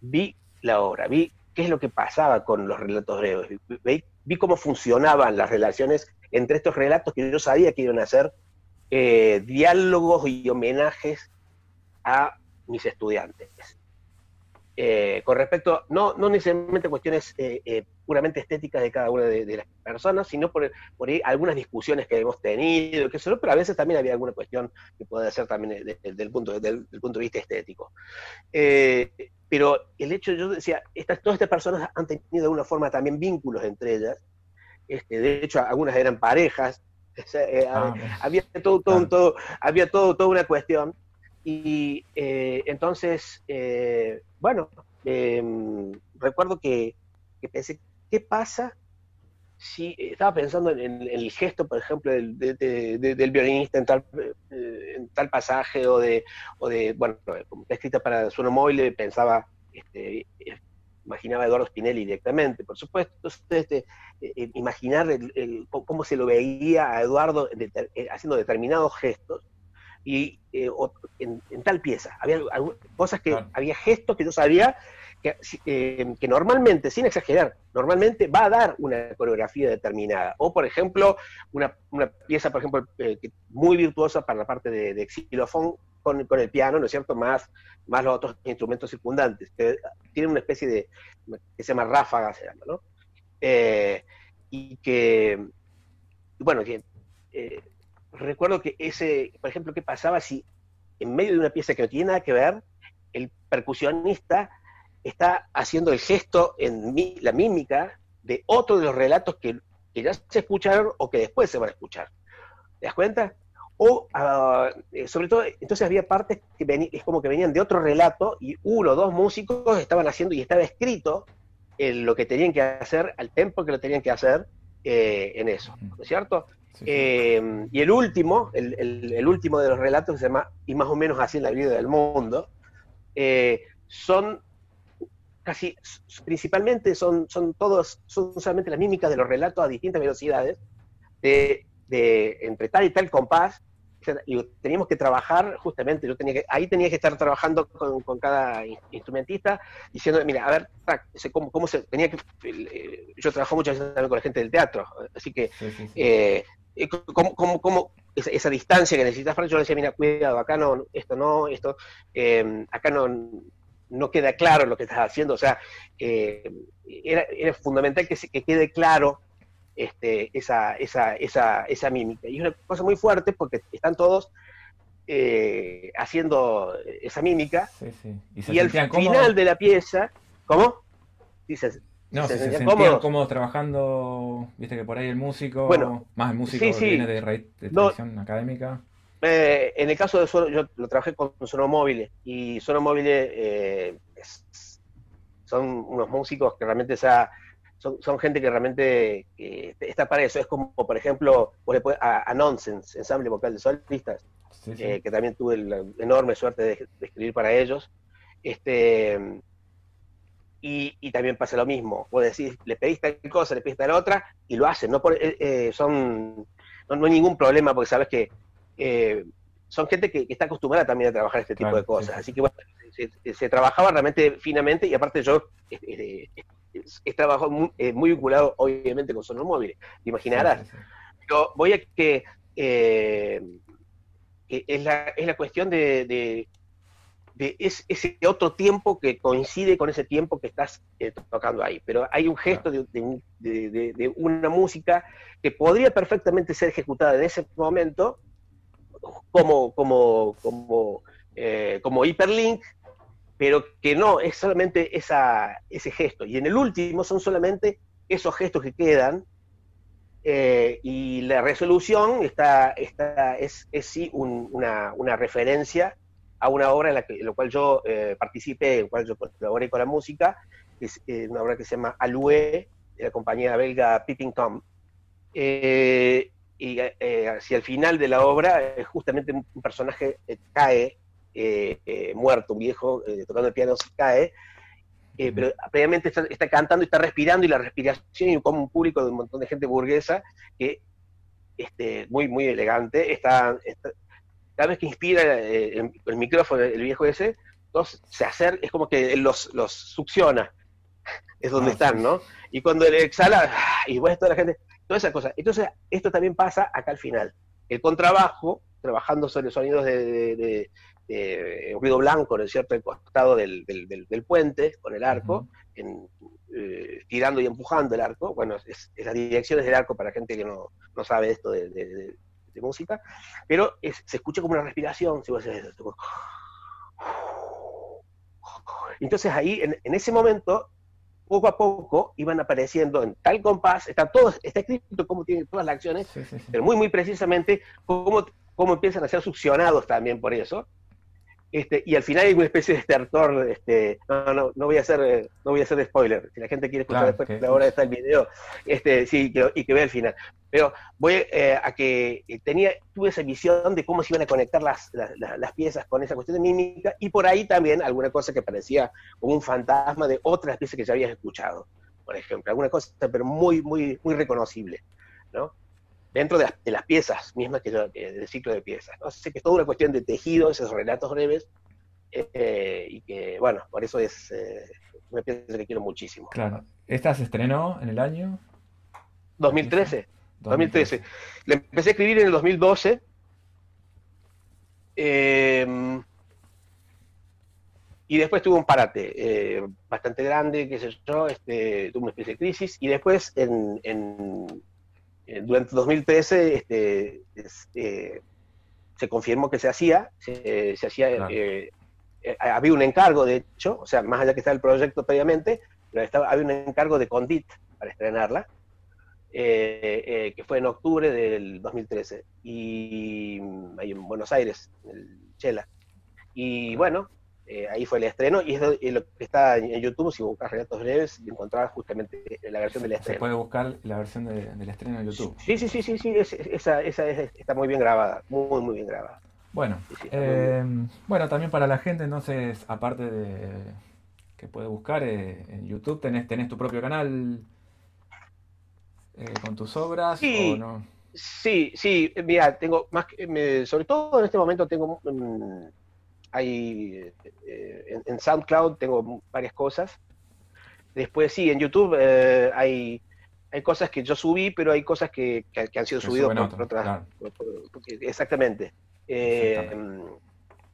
vi la obra, vi qué es lo que pasaba con los relatos breves, vi, vi cómo funcionaban las relaciones entre estos relatos que yo sabía que iban a ser eh, diálogos y homenajes a mis estudiantes. Eh, con respecto, no, no necesariamente cuestiones eh, eh, puramente estéticas de cada una de, de las personas, sino por, por ahí algunas discusiones que hemos tenido, que solo, pero a veces también había alguna cuestión que puede ser también de, de, del, punto, del, del punto de vista estético. Eh, pero el hecho, yo decía, estas, todas estas personas han tenido de alguna forma también vínculos entre ellas, este, de hecho algunas eran parejas, o sea, eh, ah, había, todo, todo, todo, había todo, toda una cuestión. Y eh, entonces, eh, bueno, eh, recuerdo que, que pensé, ¿qué pasa si estaba pensando en, en el gesto, por ejemplo, del, de, de, del violinista en tal, en tal pasaje, o de, o de, bueno, como está escrita para Suono Mobile, pensaba, este, imaginaba a Eduardo Spinelli directamente, por supuesto. Entonces, este, eh, imaginar el, el, cómo se lo veía a Eduardo haciendo determinados gestos, y eh, o, en, en tal pieza. Había algunas cosas que, claro. había gestos que yo sabía que, eh, que normalmente, sin exagerar, normalmente va a dar una coreografía determinada. O, por ejemplo, una, una pieza, por ejemplo, eh, muy virtuosa para la parte de, de xilofón con, con el piano, ¿no es cierto?, más, más los otros instrumentos circundantes, que tienen una especie de, que se llama ráfaga, se llama, ¿no? Eh, y que, bueno, que... Eh, recuerdo que ese, por ejemplo, ¿qué pasaba si en medio de una pieza que no tiene nada que ver, el percusionista está haciendo el gesto, en mi, la mímica, de otro de los relatos que, que ya se escucharon o que después se van a escuchar? ¿Te das cuenta? O, uh, sobre todo, entonces había partes que ven, es como que venían de otro relato y uno o dos músicos estaban haciendo, y estaba escrito en lo que tenían que hacer, al tempo que lo tenían que hacer, eh, en eso, ¿no es cierto? Sí. Eh, y el último, el, el, el último de los relatos, que se llama Y más o menos así en la vida del mundo, eh, son casi, principalmente son, son todos, son solamente las mímicas de los relatos a distintas velocidades, de, de entre tal y tal compás, y teníamos que trabajar justamente, yo tenía que, ahí tenía que estar trabajando con, con cada instrumentista, diciendo, mira, a ver, cómo, cómo se tenía que, yo trabajo muchas veces también con la gente del teatro, así que sí, sí, sí. Eh, cómo, cómo, cómo esa, esa distancia que necesitas, yo le decía, mira, cuidado, acá no, esto no, esto, eh, acá no, no queda claro lo que estás haciendo, o sea, eh, era, era fundamental que, se, que quede claro. Este, esa, esa, esa, esa mímica. Y es una cosa muy fuerte porque están todos eh, haciendo esa mímica, sí, sí. y, se y al final cómodos? de la pieza, ¿cómo? Dices, no, se, se, se sentían cómodos. cómodos trabajando, viste que por ahí el músico, bueno, más el músico sí, que sí. viene de, de tradición no, académica. Eh, en el caso de Suono, yo lo trabajé con Suono Mobile, y Suono Mobile eh, es, son unos músicos que realmente esa, son, son gente que realmente eh, está para eso. Es como, por ejemplo, vos le podés, a, a Nonsense, Ensemble Vocal de Solistas, sí, sí. Eh, que también tuve la enorme suerte de, de escribir para ellos. Este, y, y también pasa lo mismo. Vos decís, le pedís tal cosa, le pedís tal otra, y lo hacen. No, por, eh, eh, son, no, no hay ningún problema, porque sabes que Eh, son gente que, que está acostumbrada también a trabajar este tipo claro, de cosas, sí. así que bueno, se, se, se trabajaba realmente finamente, y aparte yo he eh, eh, eh, trabajado muy, eh, muy vinculado obviamente con Suono Mobile, te imaginarás, sí, sí, sí. pero voy a que, eh, que es, la, es la cuestión de, de, de es, ese otro tiempo que coincide con ese tiempo que estás eh, tocando ahí, pero hay un gesto claro. de, de, de, de una música que podría perfectamente ser ejecutada en ese momento, como como como eh, como hiperlink, pero que no es solamente esa ese gesto, y en el último son solamente esos gestos que quedan, eh, y la resolución está, está es, es sí un, una, una referencia a una obra en la, que, en la cual yo eh, participé, en la cual yo colaboré con la música, que es eh, una obra que se llama Aloué, de la compañía belga Pippin Tom. eh, Y eh, hacia el final de la obra, justamente un personaje eh, cae eh, eh, muerto, un viejo eh, tocando el piano se cae, eh, pero previamente está, está cantando y está respirando, y la respiración, y como un público de un montón de gente burguesa, que este, muy muy elegante, está, está, cada vez que inspira eh, el, el micrófono el viejo ese, entonces se acerca, es como que los, los succiona, es donde ah, están, ¿no? Y cuando él exhala, y bueno, toda la gente... Toda esa cosa. Entonces, esto también pasa acá al final. El contrabajo, trabajando sobre sonidos de, de, de, de ruido blanco, ¿no es cierto?, el costado del, del, del, del puente, con el arco, en, eh, tirando y empujando el arco. Bueno, es, es las direcciones del arco para gente que no, no sabe esto de, de, de, de música. Pero es, se escucha como una respiración, si vos haces eso. Como... Entonces, ahí, en, en ese momento... poco a poco iban apareciendo en tal compás, está todo, está escrito cómo tienen todas las acciones, sí, sí, sí. pero muy muy precisamente cómo, cómo empiezan a ser succionados también por eso, este, y al final hay una especie de estertor, este, no, no, no voy a hacer no voy a hacer spoiler, si la gente quiere escuchar claro, después okay. de ahora está el video, este, sí, que, y que vea el final, pero voy eh, a que tenía, tuve esa visión de cómo se iban a conectar las, las, las piezas con esa cuestión de mímica, y por ahí también alguna cosa que parecía como un fantasma de otras piezas que ya habías escuchado, por ejemplo, alguna cosa pero muy, muy, muy reconocible, ¿no? Dentro de las, de las piezas mismas, que yo, eh, del ciclo de piezas, ¿no? Así que es toda una cuestión de tejido, esos relatos breves, eh, eh, y que, bueno, por eso es eh, una pieza que quiero muchísimo. Claro. ¿Esta se estrenó en el año? dos mil trece. dos mil trece. La empecé a escribir en el dos mil doce. Eh, y después tuve un parate eh, bastante grande, qué sé yo, este, tuve una especie de crisis, y después en... en durante dos mil trece este, este, se confirmó que se hacía, se, se hacía claro. eh, eh, había un encargo, de hecho, o sea, más allá que estaba el proyecto previamente, pero estaba, había un encargo de Condit para estrenarla, eh, eh, que fue en octubre del dos mil trece, y ahí en Buenos Aires, en el Chela. Y bueno, eh, ahí fue el estreno, y es lo que está en YouTube, si buscas Relatos Breves, encontrarás justamente la versión del estreno. Se puede buscar la versión de, del estreno en YouTube. Sí, sí, sí, sí, sí. Es, esa, esa es, está muy bien grabada, muy, muy bien grabada. Bueno, sí, sí, eh, bien. Bueno, también para la gente, entonces, aparte de que puede buscar eh, en YouTube, tenés, tenés tu propio canal eh, con tus obras, sí. ¿o no? Sí, sí, mira, tengo más que, me, sobre todo en este momento tengo... Mmm, Hay, eh, en, en SoundCloud tengo varias cosas. Después sí, en YouTube eh, hay, hay cosas que yo subí, pero hay cosas que, que, que han sido subidas por, por otras... Claro. Por, por, por, exactamente. Eh, exactamente.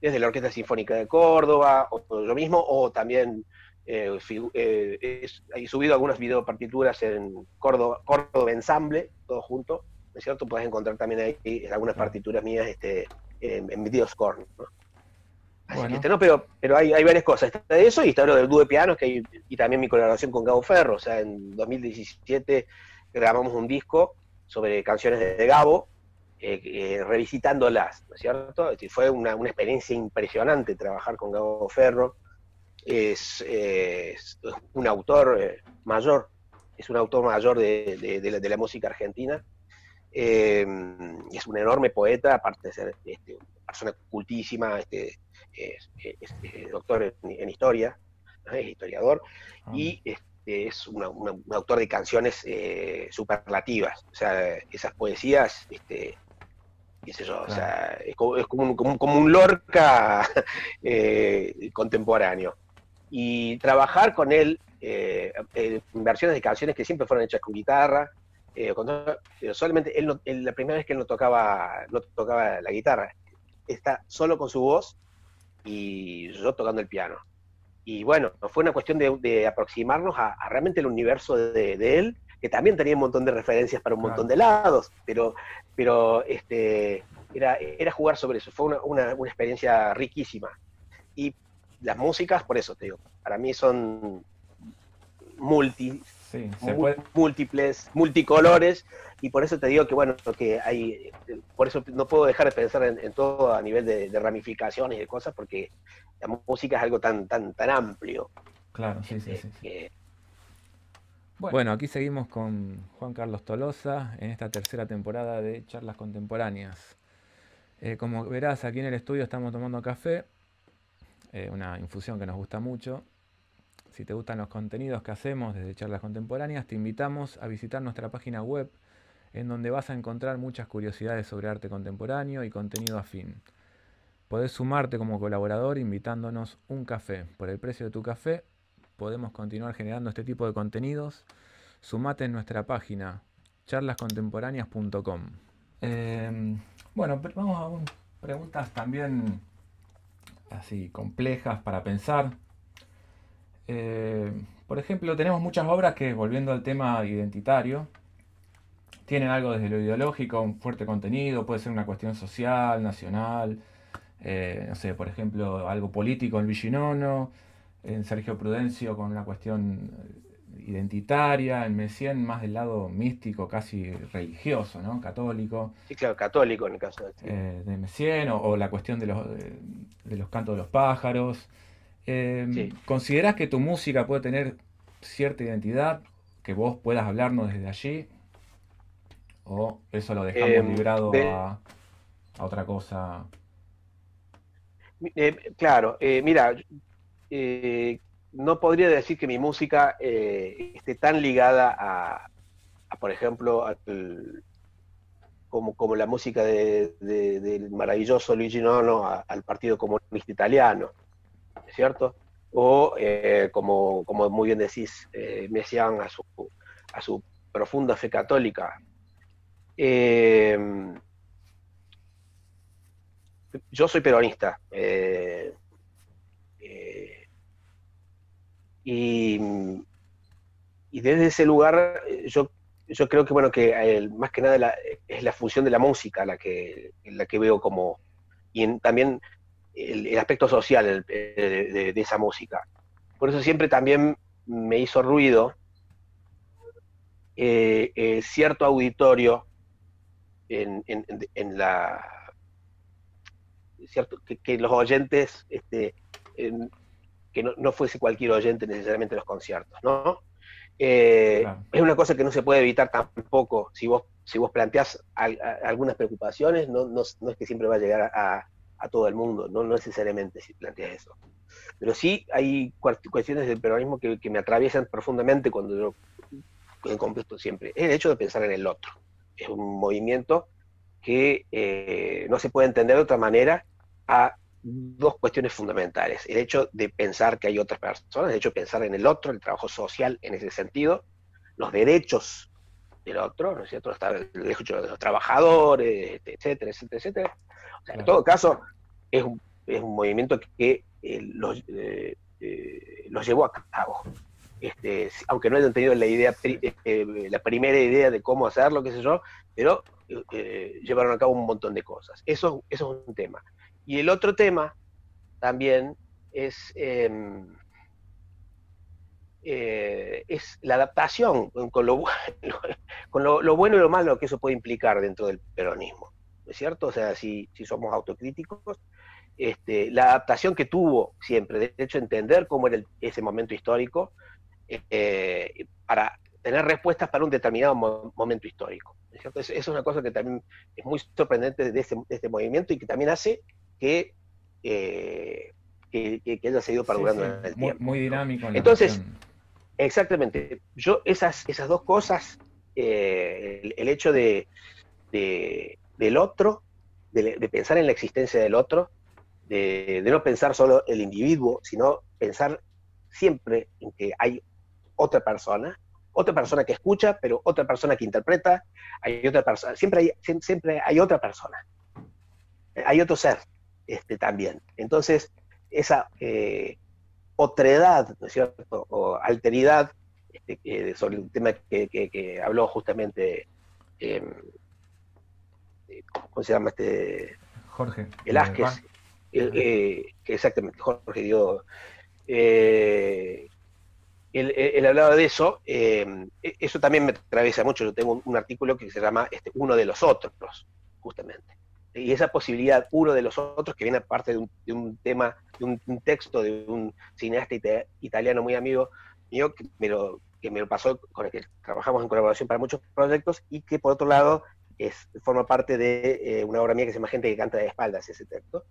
Desde la Orquesta Sinfónica de Córdoba, o por yo mismo, o también eh, figu, eh, es, he subido algunas videopartituras en Córdoba, Córdoba Ensemble, todo junto, ¿no es cierto? Puedes encontrar también ahí algunas partituras mías, este... eh, en Videoscore, ¿no? Así bueno. que este, no, pero, pero hay, hay varias cosas. Está de eso y está lo del dúo de pianos, que hay, y también mi colaboración con Gabo Ferro. O sea, en dos mil diecisiete grabamos un disco sobre canciones de Gabo, eh, eh, revisitándolas, ¿no es cierto? Este, fue una, una experiencia impresionante trabajar con Gabo Ferro. Es, eh, es un autor mayor, es un autor mayor de, de, de, la, de la música argentina. Eh, es un enorme poeta, aparte de ser este, una persona cultísima, este, es, es, es doctor en, en historia, ¿no? Es historiador, ah. y este, es una, una, un autor de canciones eh, superlativas. O sea, esas poesías... Este, qué sé yo, claro. o sea, es como, es como, un, como, como un Lorca eh, contemporáneo. Y trabajar con él eh, eh, versiones de canciones que siempre fueron hechas con guitarra, eh, con, pero solamente él no, él, la primera vez que él no tocaba, no tocaba la guitarra, está solo con su voz y yo tocando el piano. Y bueno, fue una cuestión de, de aproximarnos a, a realmente el universo de, de él, que también tenía un montón de referencias para un montón de lados, pero, pero este, era, era jugar sobre eso, fue una, una, una experiencia riquísima. Y las músicas, por eso te digo, para mí son multi, sí, se puede. múltiples, multicolores, y por eso te digo que bueno, que hay, por eso no puedo dejar de pensar en, en todo a nivel de, de ramificaciones y de cosas, porque la música es algo tan, tan, tan amplio. Claro, sí, sí, sí. Que, bueno, aquí seguimos con Juan Carlos Tolosa en esta tercera temporada de Charlas Contemporáneas. Eh, como verás, aquí en el estudio estamos tomando café, eh, una infusión que nos gusta mucho. Si te gustan los contenidos que hacemos desde Charlas Contemporáneas, te invitamos a visitar nuestra página web, en donde vas a encontrar muchas curiosidades sobre arte contemporáneo y contenido afín. Podés sumarte como colaborador invitándonos un café. Por el precio de tu café, podemos continuar generando este tipo de contenidos. Sumate en nuestra página charlas contemporáneas punto com. Eh, bueno, pero vamos a un, preguntas también así complejas para pensar. Eh, por ejemplo, tenemos muchas obras que, volviendo al tema identitario, tienen algo desde lo ideológico, un fuerte contenido, puede ser una cuestión social, nacional, eh, no sé, por ejemplo, algo político en Luigi Nono, en Sergio Prudencio con una cuestión identitaria, en Messiaen más del lado místico, casi religioso, ¿no? Católico. Sí, claro, católico en el caso de, eh, de Messiaen, o, o la cuestión de los, de, de los cantos de los pájaros. Eh, sí. ¿Considerás que tu música puede tener cierta identidad, que vos puedas hablarnos desde allí? ¿O eso lo dejamos eh, librado de... a, a otra cosa? Eh, claro, eh, mira... Eh, no podría decir que mi música eh, esté tan ligada a, a por ejemplo, al, como, como la música de, de, del maravilloso Luigi Nono a, al Partido Comunista Italiano, ¿cierto? O, eh, como, como muy bien decís, eh, Messiaen a su, a su profunda fe católica. Eh, yo soy peronista. Eh, eh, Y, y desde ese lugar yo, yo creo que bueno que el, más que nada la, es la función de la música la que, la que veo como, y en, también el, el aspecto social el, de, de, de esa música. Por eso siempre también me hizo ruido eh, eh, cierto auditorio en, en, en la cierto que, que los oyentes este, en, que no, no fuese cualquier oyente necesariamente los conciertos, ¿no? Eh, claro. Es una cosa que no se puede evitar tampoco. Si vos, si vos planteás al, a, algunas preocupaciones, no, no, no es que siempre va a llegar a, a todo el mundo, no, no necesariamente si planteas eso. Pero sí hay cuestiones del peronismo que, que me atraviesan profundamente cuando yo contesto siempre. Es el hecho de pensar en el otro. Es un movimiento que eh, no se puede entender de otra manera a dos cuestiones fundamentales: el hecho de pensar que hay otras personas, el hecho de pensar en el otro, el trabajo social en ese sentido, los derechos del otro, ¿no es cierto? El derecho de los trabajadores, etcétera, etcétera, etcétera. O sea, en todo caso, es un, es un movimiento que eh, los, eh, eh, los llevó a cabo. Este, aunque no hayan tenido la idea, eh, la primera idea de cómo hacerlo, qué sé yo, pero eh, llevaron a cabo un montón de cosas. Eso, eso es un tema. Y el otro tema también es, eh, eh, es la adaptación, con, lo, con lo, lo bueno y lo malo que eso puede implicar dentro del peronismo, ¿no es cierto? O sea, si, si somos autocríticos, este, la adaptación que tuvo siempre, de hecho entender cómo era el, ese momento histórico, eh, para tener respuestas para un determinado mo momento histórico, ¿no es cierto? Eso es una cosa que también es muy sorprendente de este, de este movimiento, y que también hace que... Eh, Que, que haya seguido perdurando, sí, sí, en el muy, tiempo. Muy dinámico. En la Entonces, cuestión. exactamente, yo esas, esas dos cosas, eh, el, el hecho de, de del otro, de, de pensar en la existencia del otro, de, de no pensar solo el individuo, sino pensar siempre en que hay otra persona, otra persona que escucha, pero otra persona que interpreta, hay otra persona, siempre hay, siempre hay otra persona, hay otro ser, este, también. Entonces, esa eh, otredad, ¿no es cierto?, o alteridad, este, eh, sobre el tema que, que, que habló justamente, eh, ¿cómo se llama este? Jorge Velázquez. El, eh, exactamente, Jorge dio... Eh, él, él hablaba de eso, eh, eso también me atraviesa mucho. Yo tengo un, un artículo que se llama este, Uno de los Otros, justamente. Y esa posibilidad, uno de los otros, que viene aparte de un, de un tema, de un, un texto de un cineasta ita italiano muy amigo mío, que me, lo, que me lo pasó, con el que trabajamos en colaboración para muchos proyectos, y que por otro lado es, forma parte de eh, una obra mía que se llama Gente que canta de espaldas, ese texto,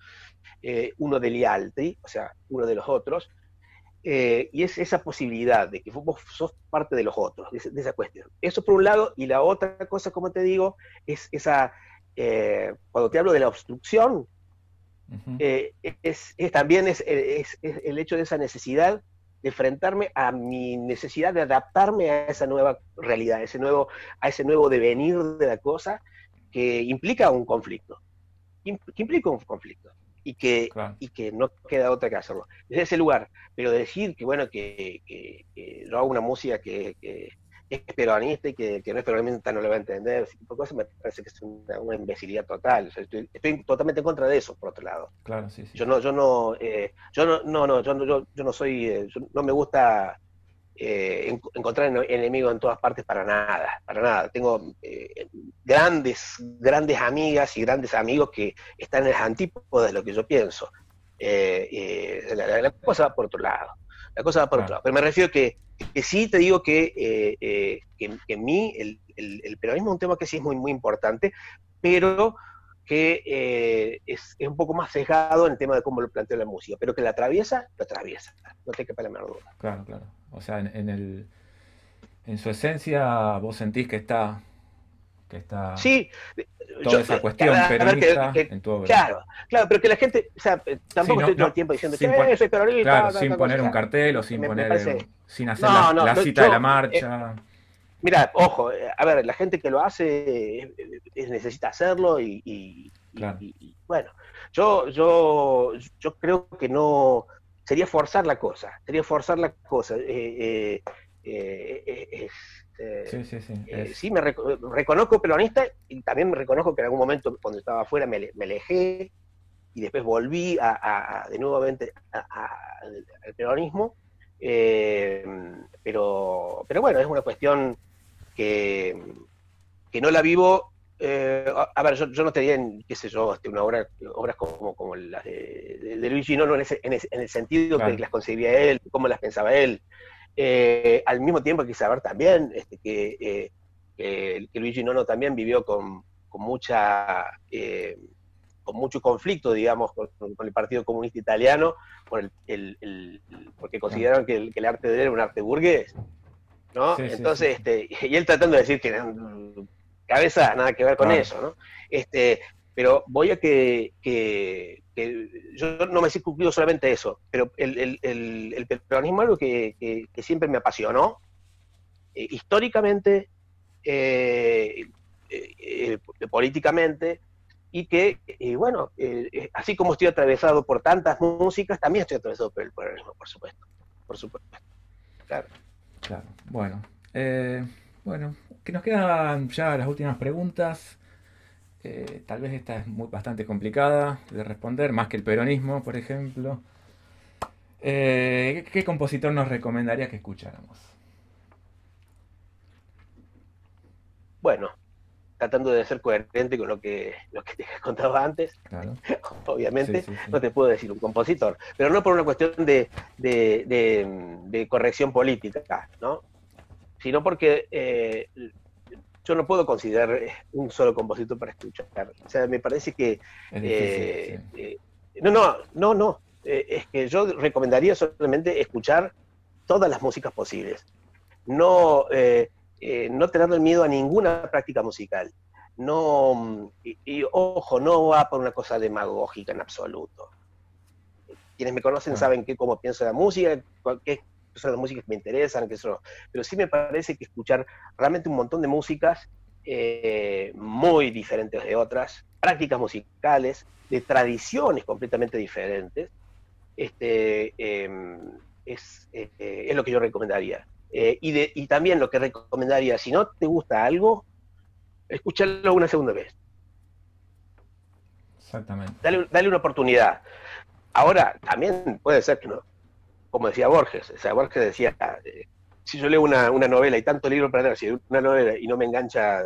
eh, uno degli altri, o sea, uno de los otros, eh, y es esa posibilidad de que vos sos parte de los otros, de, de esa cuestión. Eso por un lado, y la otra cosa, como te digo, es esa... Eh, cuando te hablo de la obstrucción, uh-huh. eh, es, es, también es, es, es el hecho de esa necesidad de enfrentarme a mi necesidad de adaptarme a esa nueva realidad, a ese nuevo, a ese nuevo devenir de la cosa, que implica un conflicto, que implica un conflicto, y que, claro. y que no queda otra que hacerlo. Desde ese lugar, pero decir que bueno, que, que, que yo hago una música que... que es peronista y que, que no es peronista no lo va a entender, ese tipo de cosas, me parece que es una, una imbecilidad total. O sea, estoy, estoy totalmente en contra de eso, por otro lado. Claro, sí, sí. Yo no, yo no, eh, yo no, no, no, yo no, yo, yo no soy, eh, yo no me gusta eh, en, encontrar enemigos en todas partes para nada, para nada. Tengo eh, grandes, grandes amigas y grandes amigos que están en las antípodas de lo que yo pienso. Eh, eh, la, la, la cosa va por otro lado. La cosa va por otro lado. Pero me refiero que, que sí te digo que, eh, eh, que, que en mí el, el, el peronismo es un tema que sí es muy, muy importante, pero que eh, es, es un poco más sesgado en el tema de cómo lo plantea la música, pero que la atraviesa, la atraviesa. No te quepa la menor duda. Claro, claro. O sea, en, en, el, en su esencia vos sentís que está... Que está... Sí. Toda yo, esa cuestión a, a peronista que, que, en tu obra. Claro, claro, pero que la gente, o sea, tampoco sí, no, estoy todo no, el tiempo diciendo que eh, soy peronista. Claro, tal, tal, sin poner cosa, un cartel o sin me, poner, me parece... sin hacer no, la, no, la no, cita yo, de la marcha. Eh, mira, ojo, a ver, la gente que lo hace eh, eh, necesita hacerlo y, y, claro. y, y bueno, yo, yo, yo creo que no, sería forzar la cosa, sería forzar la cosa. Eh, eh, eh, eh, eh, Eh, sí, sí, sí. Eh, sí, me rec reconozco peronista, y también me reconozco que en algún momento cuando estaba afuera me, me alejé y después volví a, a, a, de nuevamente a, a, al peronismo, eh, pero, pero bueno, es una cuestión que, que no la vivo, eh, a, a ver, yo, yo no tenía, qué sé yo, una obra, obras como, como las de, de Luigi Nono en, ese, en, ese, en el sentido claro. que las concebía él, cómo las pensaba él. Eh, al mismo tiempo hay que saber también este, que, eh, eh, que Luigi Nono también vivió con, con, mucha, eh, con mucho conflicto, digamos, con, con el Partido Comunista Italiano, por el, el, el, porque consideraron que el, que el arte de él era un arte burgués, ¿no? Sí, Entonces, sí, sí. Este, y él tratando de decir que eran cabezas, nada que ver con claro. eso, ¿no? Este, pero voy a que, que, que yo no me circunscribo solamente a eso, pero el, el, el, el peronismo es algo que, que, que siempre me apasionó, eh, históricamente, eh, eh, eh, políticamente, y que, eh, bueno, eh, así como estoy atravesado por tantas músicas, también estoy atravesado por el peronismo, por supuesto, por supuesto, claro. Claro, bueno, eh, bueno, que nos quedan ya las últimas preguntas. Eh, tal vez esta es muy, bastante complicada de responder, más que el peronismo, por ejemplo. Eh, ¿Qué compositor nos recomendaría que escucháramos? Bueno, tratando de ser coherente con lo que, lo que te contaba antes, claro. Obviamente sí, sí, sí. No te puedo decir un compositor, pero no por una cuestión de, de, de, de corrección política, ¿no? Sino porque eh, yo no puedo considerar un solo compositor para escuchar. O sea, me parece que... Es difícil, eh, sí. eh, no, no, no, no. Eh, es que yo recomendaría solamente escuchar todas las músicas posibles. No... Eh, Eh, no tenerle miedo a ninguna práctica musical. No, y, y ojo, no va por una cosa demagógica en absoluto. Quienes me conocen saben que, cómo pienso la música, qué son las músicas que me interesan, qué son. Pero sí me parece que escuchar realmente un montón de músicas eh, muy diferentes de otras, prácticas musicales, de tradiciones completamente diferentes, este, eh, es, eh, es lo que yo recomendaría. Eh, y, de, y también lo que recomendaría, si no te gusta algo, escúchalo una segunda vez. Exactamente. Dale, dale una oportunidad. Ahora, también puede ser que no, como decía Borges, o sea, Borges decía, eh, si yo leo una, una novela y tanto libro para leer, si una novela y no me engancha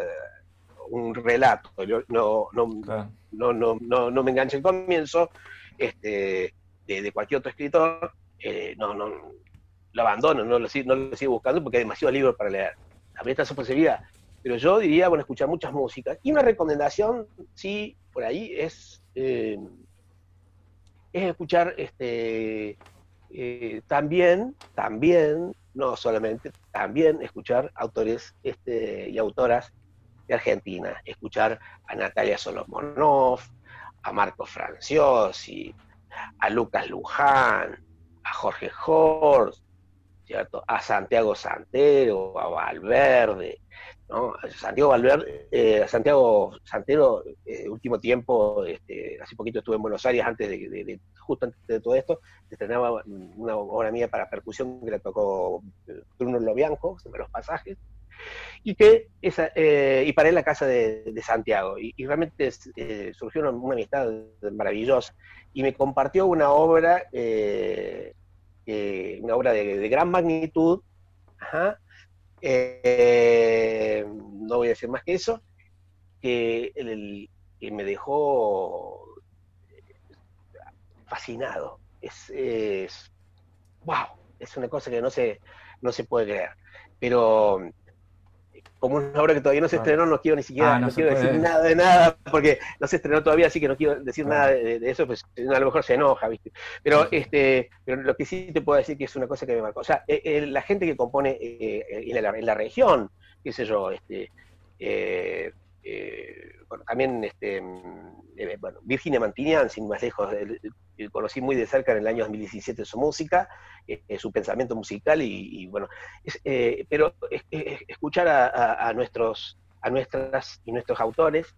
un relato, no, no, claro. no, no, no, no me engancha el comienzo, este, de, de cualquier otro escritor, eh, no, no... lo abandono, no lo, no lo sigo buscando porque hay demasiados libros para leer. También está su posibilidad. Pero yo diría, bueno, escuchar muchas músicas. Y una recomendación, sí, por ahí, es, eh, es escuchar este, eh, también, también, no solamente, también escuchar autores este, y autoras de Argentina. Escuchar a Natalia Solomonov, a Marco Franciosi, a Lucas Luján, a Jorge Horst, ¿cierto? A Santiago Santero, a Valverde, ¿no? Santiago Valverde, eh, Santiago Santero, eh, último tiempo, este, hace poquito estuve en Buenos Aires, antes de, de, de justo antes de todo esto, estrenaba una obra mía para percusión que la tocó Bruno Lobianco, sobre los pasajes, y que esa, eh, y paré en la casa de, de Santiago, y, y realmente eh, surgió una, una amistad maravillosa, y me compartió una obra... Eh, Eh, una obra de, de gran magnitud. Ajá. Eh, eh, no voy a decir más que eso, que, el, el, que me dejó fascinado. Es, es wow, es una cosa que no se, no se puede creer, pero como una obra que todavía no se estrenó, no quiero ni siquiera ah, no no quiero decir nada de nada, porque no se estrenó todavía, así que no quiero decir nada de, de eso, pues a lo mejor se enoja, ¿viste? Pero este pero lo que sí te puedo decir que es una cosa que me marcó. O sea, eh, eh, la gente que compone eh, en, la, en la región, qué sé yo, este eh, eh, bueno, también este eh, bueno, Virginia Mantinian, sin más lejos, el, el conocí muy de cerca en el año dos mil diecisiete su música, eh, su pensamiento musical, y, y bueno, es, eh, pero es, es, escuchar a, a, a nuestros a nuestras y nuestros autores,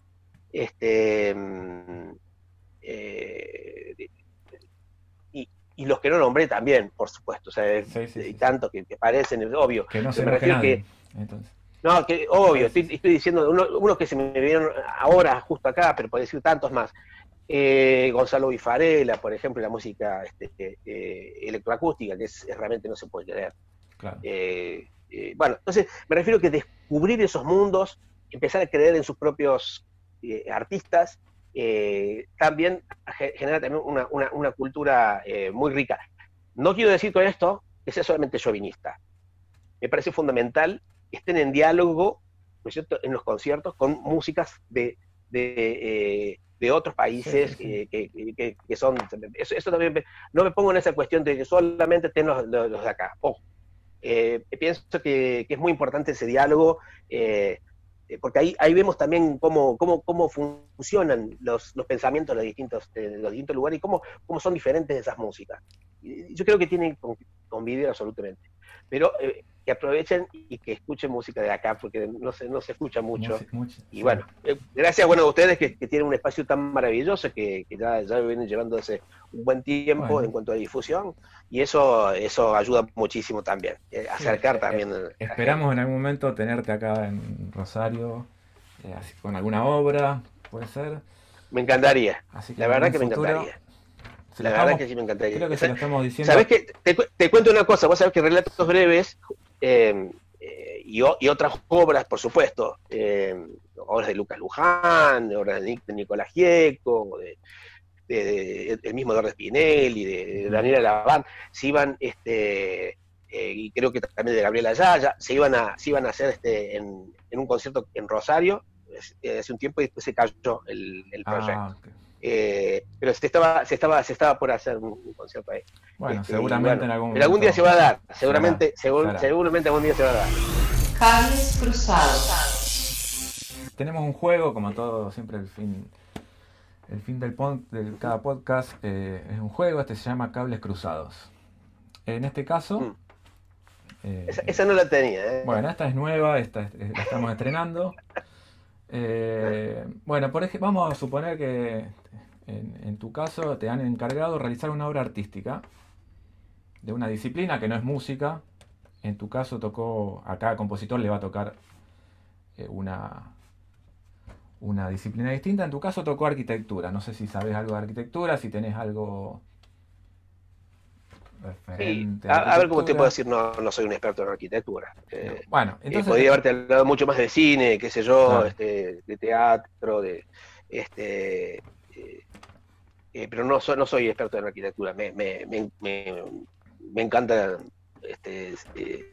este eh, y, y los que no nombré también, por supuesto, o sea, sí, sí, y sí, tanto que, que parecen, obvio, que no se me refiero que, entonces. No, que obvio, estoy, estoy diciendo unos uno que se me vieron ahora justo acá, pero puedo decir tantos más. Eh, Gonzalo Bifarella, por ejemplo, la música este, eh, electroacústica, que es, es realmente no se puede creer. Claro. Eh, eh, bueno, entonces me refiero que descubrir esos mundos, empezar a creer en sus propios eh, artistas, eh, también genera también una, una, una cultura eh, muy rica. No quiero decir con esto que sea solamente chauvinista. Me parece fundamental que estén en diálogo, ¿no es cierto?, en los conciertos con músicas de... de eh, de otros países, sí, sí, sí. Que, que, que son... Eso, eso también... Me, no me pongo en esa cuestión de que solamente estén los, los, los de acá. Oh, eh, pienso que, que es muy importante ese diálogo, eh, porque ahí, ahí vemos también cómo, cómo, cómo funcionan los, los pensamientos de los distintos, de los distintos lugares y cómo, cómo son diferentes esas músicas. Yo creo que tienen que convivir absolutamente. Pero... Eh, que aprovechen y que escuchen música de acá, porque no se, no se escucha mucho. Mucho, mucho. Y bueno, eh, gracias bueno, a ustedes que, que tienen un espacio tan maravilloso, que, que ya, ya vienen llevando hace un buen tiempo, bueno, en cuanto a difusión, y eso, eso ayuda muchísimo también, eh, acercar sí, también. Eh, esperamos en algún momento tenerte acá en Rosario, eh, así, con alguna obra, puede ser. Me encantaría. Así que la verdad que futuro, me encantaría. La estamos, verdad que sí me encantaría. Creo que se lo estamos diciendo. Sabes que te, cu te cuento una cosa, vos sabés que Relatos Breves eh, eh, y, y otras obras, por supuesto, eh, obras de Lucas Luján, obras de Nicolás Gieco, de, de, de, el mismo Eduardo Spinelli, de, de Daniela Laván, se iban, este, eh, y creo que también de Gabriela Ayala, se iban a, se iban a hacer este, en, en un concierto en Rosario hace un tiempo y después se cayó el, el proyecto. Ah, okay. Eh, pero se estaba, se estaba, se estaba por hacer un, un concierto ahí. Bueno, este, seguramente bueno, en algún momento. Pero algún día se va a dar, seguramente, será, segur, será. seguramente algún día se va a dar. Cables cruzados. Tenemos un juego, como todo, siempre el fin, el fin del pon, de cada podcast eh, es un juego, este se llama Cables Cruzados. En este caso. Mm. Eh, esa, esa no la tenía, ¿eh? Bueno, esta es nueva, esta es, la estamos estrenando. Eh, bueno, por ejemplo, vamos a suponer que en, en tu caso te han encargado realizar una obra artística de una disciplina que no es música. En tu caso tocó, a cada compositor le va a tocar eh, una, una disciplina distinta. En tu caso tocó arquitectura. No sé si sabes algo de arquitectura, si tenés algo referente. Sí, a, a, a ver cómo te puedo decir, no, no soy un experto en arquitectura. Eh, bueno, entonces, eh, podría haberte hablado mucho más de cine, qué sé yo, claro. este, de teatro, de este, eh, eh, pero no, so, no soy experto en arquitectura. Me, me, me, me, me encantan este, eh,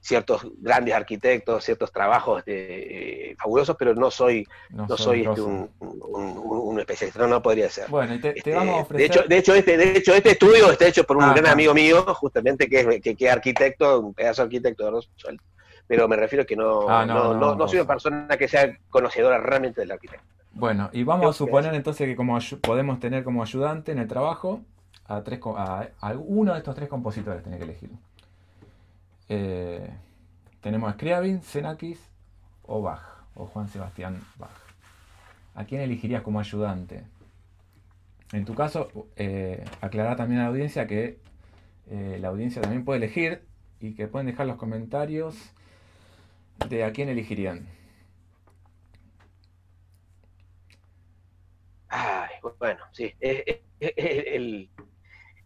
ciertos grandes arquitectos, ciertos trabajos de, eh, fabulosos, pero no soy, no, no soy este, un, un, un, un especialista, no, no podría ser. Bueno, y te, te este, vamos a ofrecer... de hecho, de hecho, este, de hecho, este estudio está hecho por un ah, gran amigo mío, justamente, que es que, que arquitecto, un pedazo de arquitecto, ¿no? Pero me refiero que no, ah, no, no, no, no, no soy una persona que sea conocedora realmente del arquitecto. Bueno, y vamos a suponer entonces que como podemos tener como ayudante en el trabajo a, tres, a, a uno de estos tres compositores, tenés que elegir. Eh, tenemos a Scriabin, Xenakis o Bach, o Juan Sebastián Bach. ¿A quién elegirías como ayudante? En tu caso, eh, aclarar también a la audiencia que eh, la audiencia también puede elegir y que pueden dejar los comentarios de a quién elegirían. Ay, bueno, sí, es, es, es, el,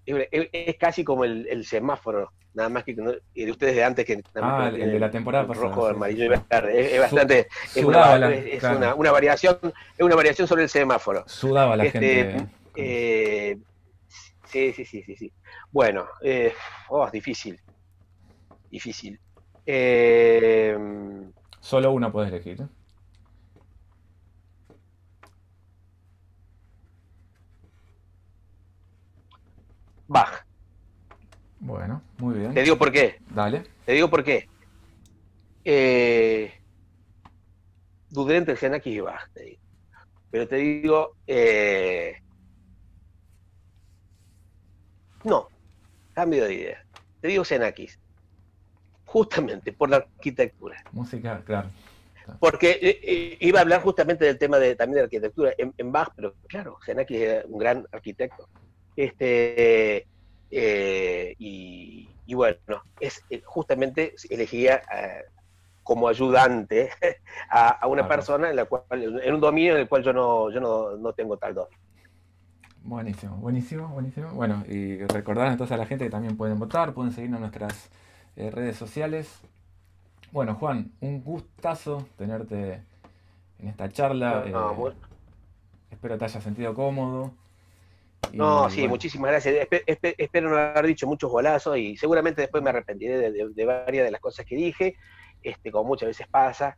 es, es casi como el, el semáforo. Nada más que de ustedes de antes que ah, el, el de la temporada pasada, rojo, sí, amarillo y verde. Es, es bastante es, una, la, es claro. una, una variación es una variación sobre el semáforo. Sudaba la este, gente. Eh, sí, sí, sí, sí, sí. Bueno, eh, oh, difícil, difícil. Eh, Solo una puedes elegir. Bach. Bueno, muy bien. Te digo por qué. Dale. Te digo por qué. Eh, dudé entre Xenakis y Bach, te digo. Pero te digo... Eh, no, cambio de idea. Te digo Xenakis. Justamente por la arquitectura. Música, claro. Porque iba a hablar justamente del tema de, también de arquitectura en, en Bach, pero claro, Xenakis era un gran arquitecto. Este... Eh, y, y bueno, es, justamente elegiría eh, como ayudante a, a una claro. persona en la cual, en un dominio en el cual yo no, yo no, no tengo tal dominio. Buenísimo, buenísimo, buenísimo. Bueno, y recordar entonces a la gente que también pueden votar, pueden seguirnos en nuestras eh, redes sociales. Bueno, Juan, un gustazo tenerte en esta charla. No, eh, bueno. Espero te hayas sentido cómodo. No, sí, bueno. Muchísimas gracias. Espe espe espero no haber dicho muchos golazos y seguramente después me arrepentiré de, de, de varias de las cosas que dije, este, como muchas veces pasa,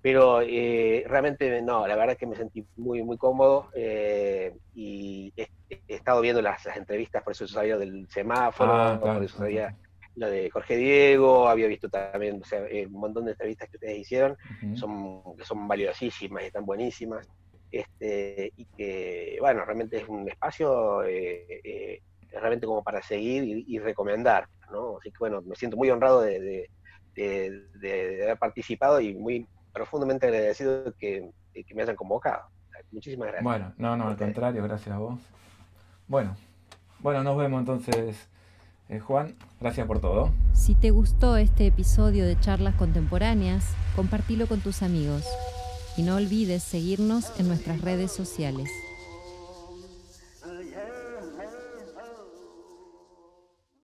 pero eh, realmente no, la verdad es que me sentí muy muy cómodo eh, y he, he estado viendo las, las entrevistas, por eso sabía del semáforo, ah, claro, por eso sabía claro. lo de Jorge Diego, había visto también o sea, un montón de entrevistas que ustedes hicieron, uh-huh. son, que son valiosísimas y están buenísimas. Este, y que, bueno, realmente es un espacio eh, eh, realmente como para seguir y, y recomendar, ¿no? Así que, bueno, me siento muy honrado de, de, de, de haber participado y muy profundamente agradecido que, que me hayan convocado. Muchísimas gracias. Bueno, no, no, al contrario, gracias a vos. Bueno, bueno, nos vemos entonces, eh, Juan. Gracias por todo. Si te gustó este episodio de Charlas Contemporáneas, compártelo con tus amigos. y no olvides seguirnos en nuestras redes sociales.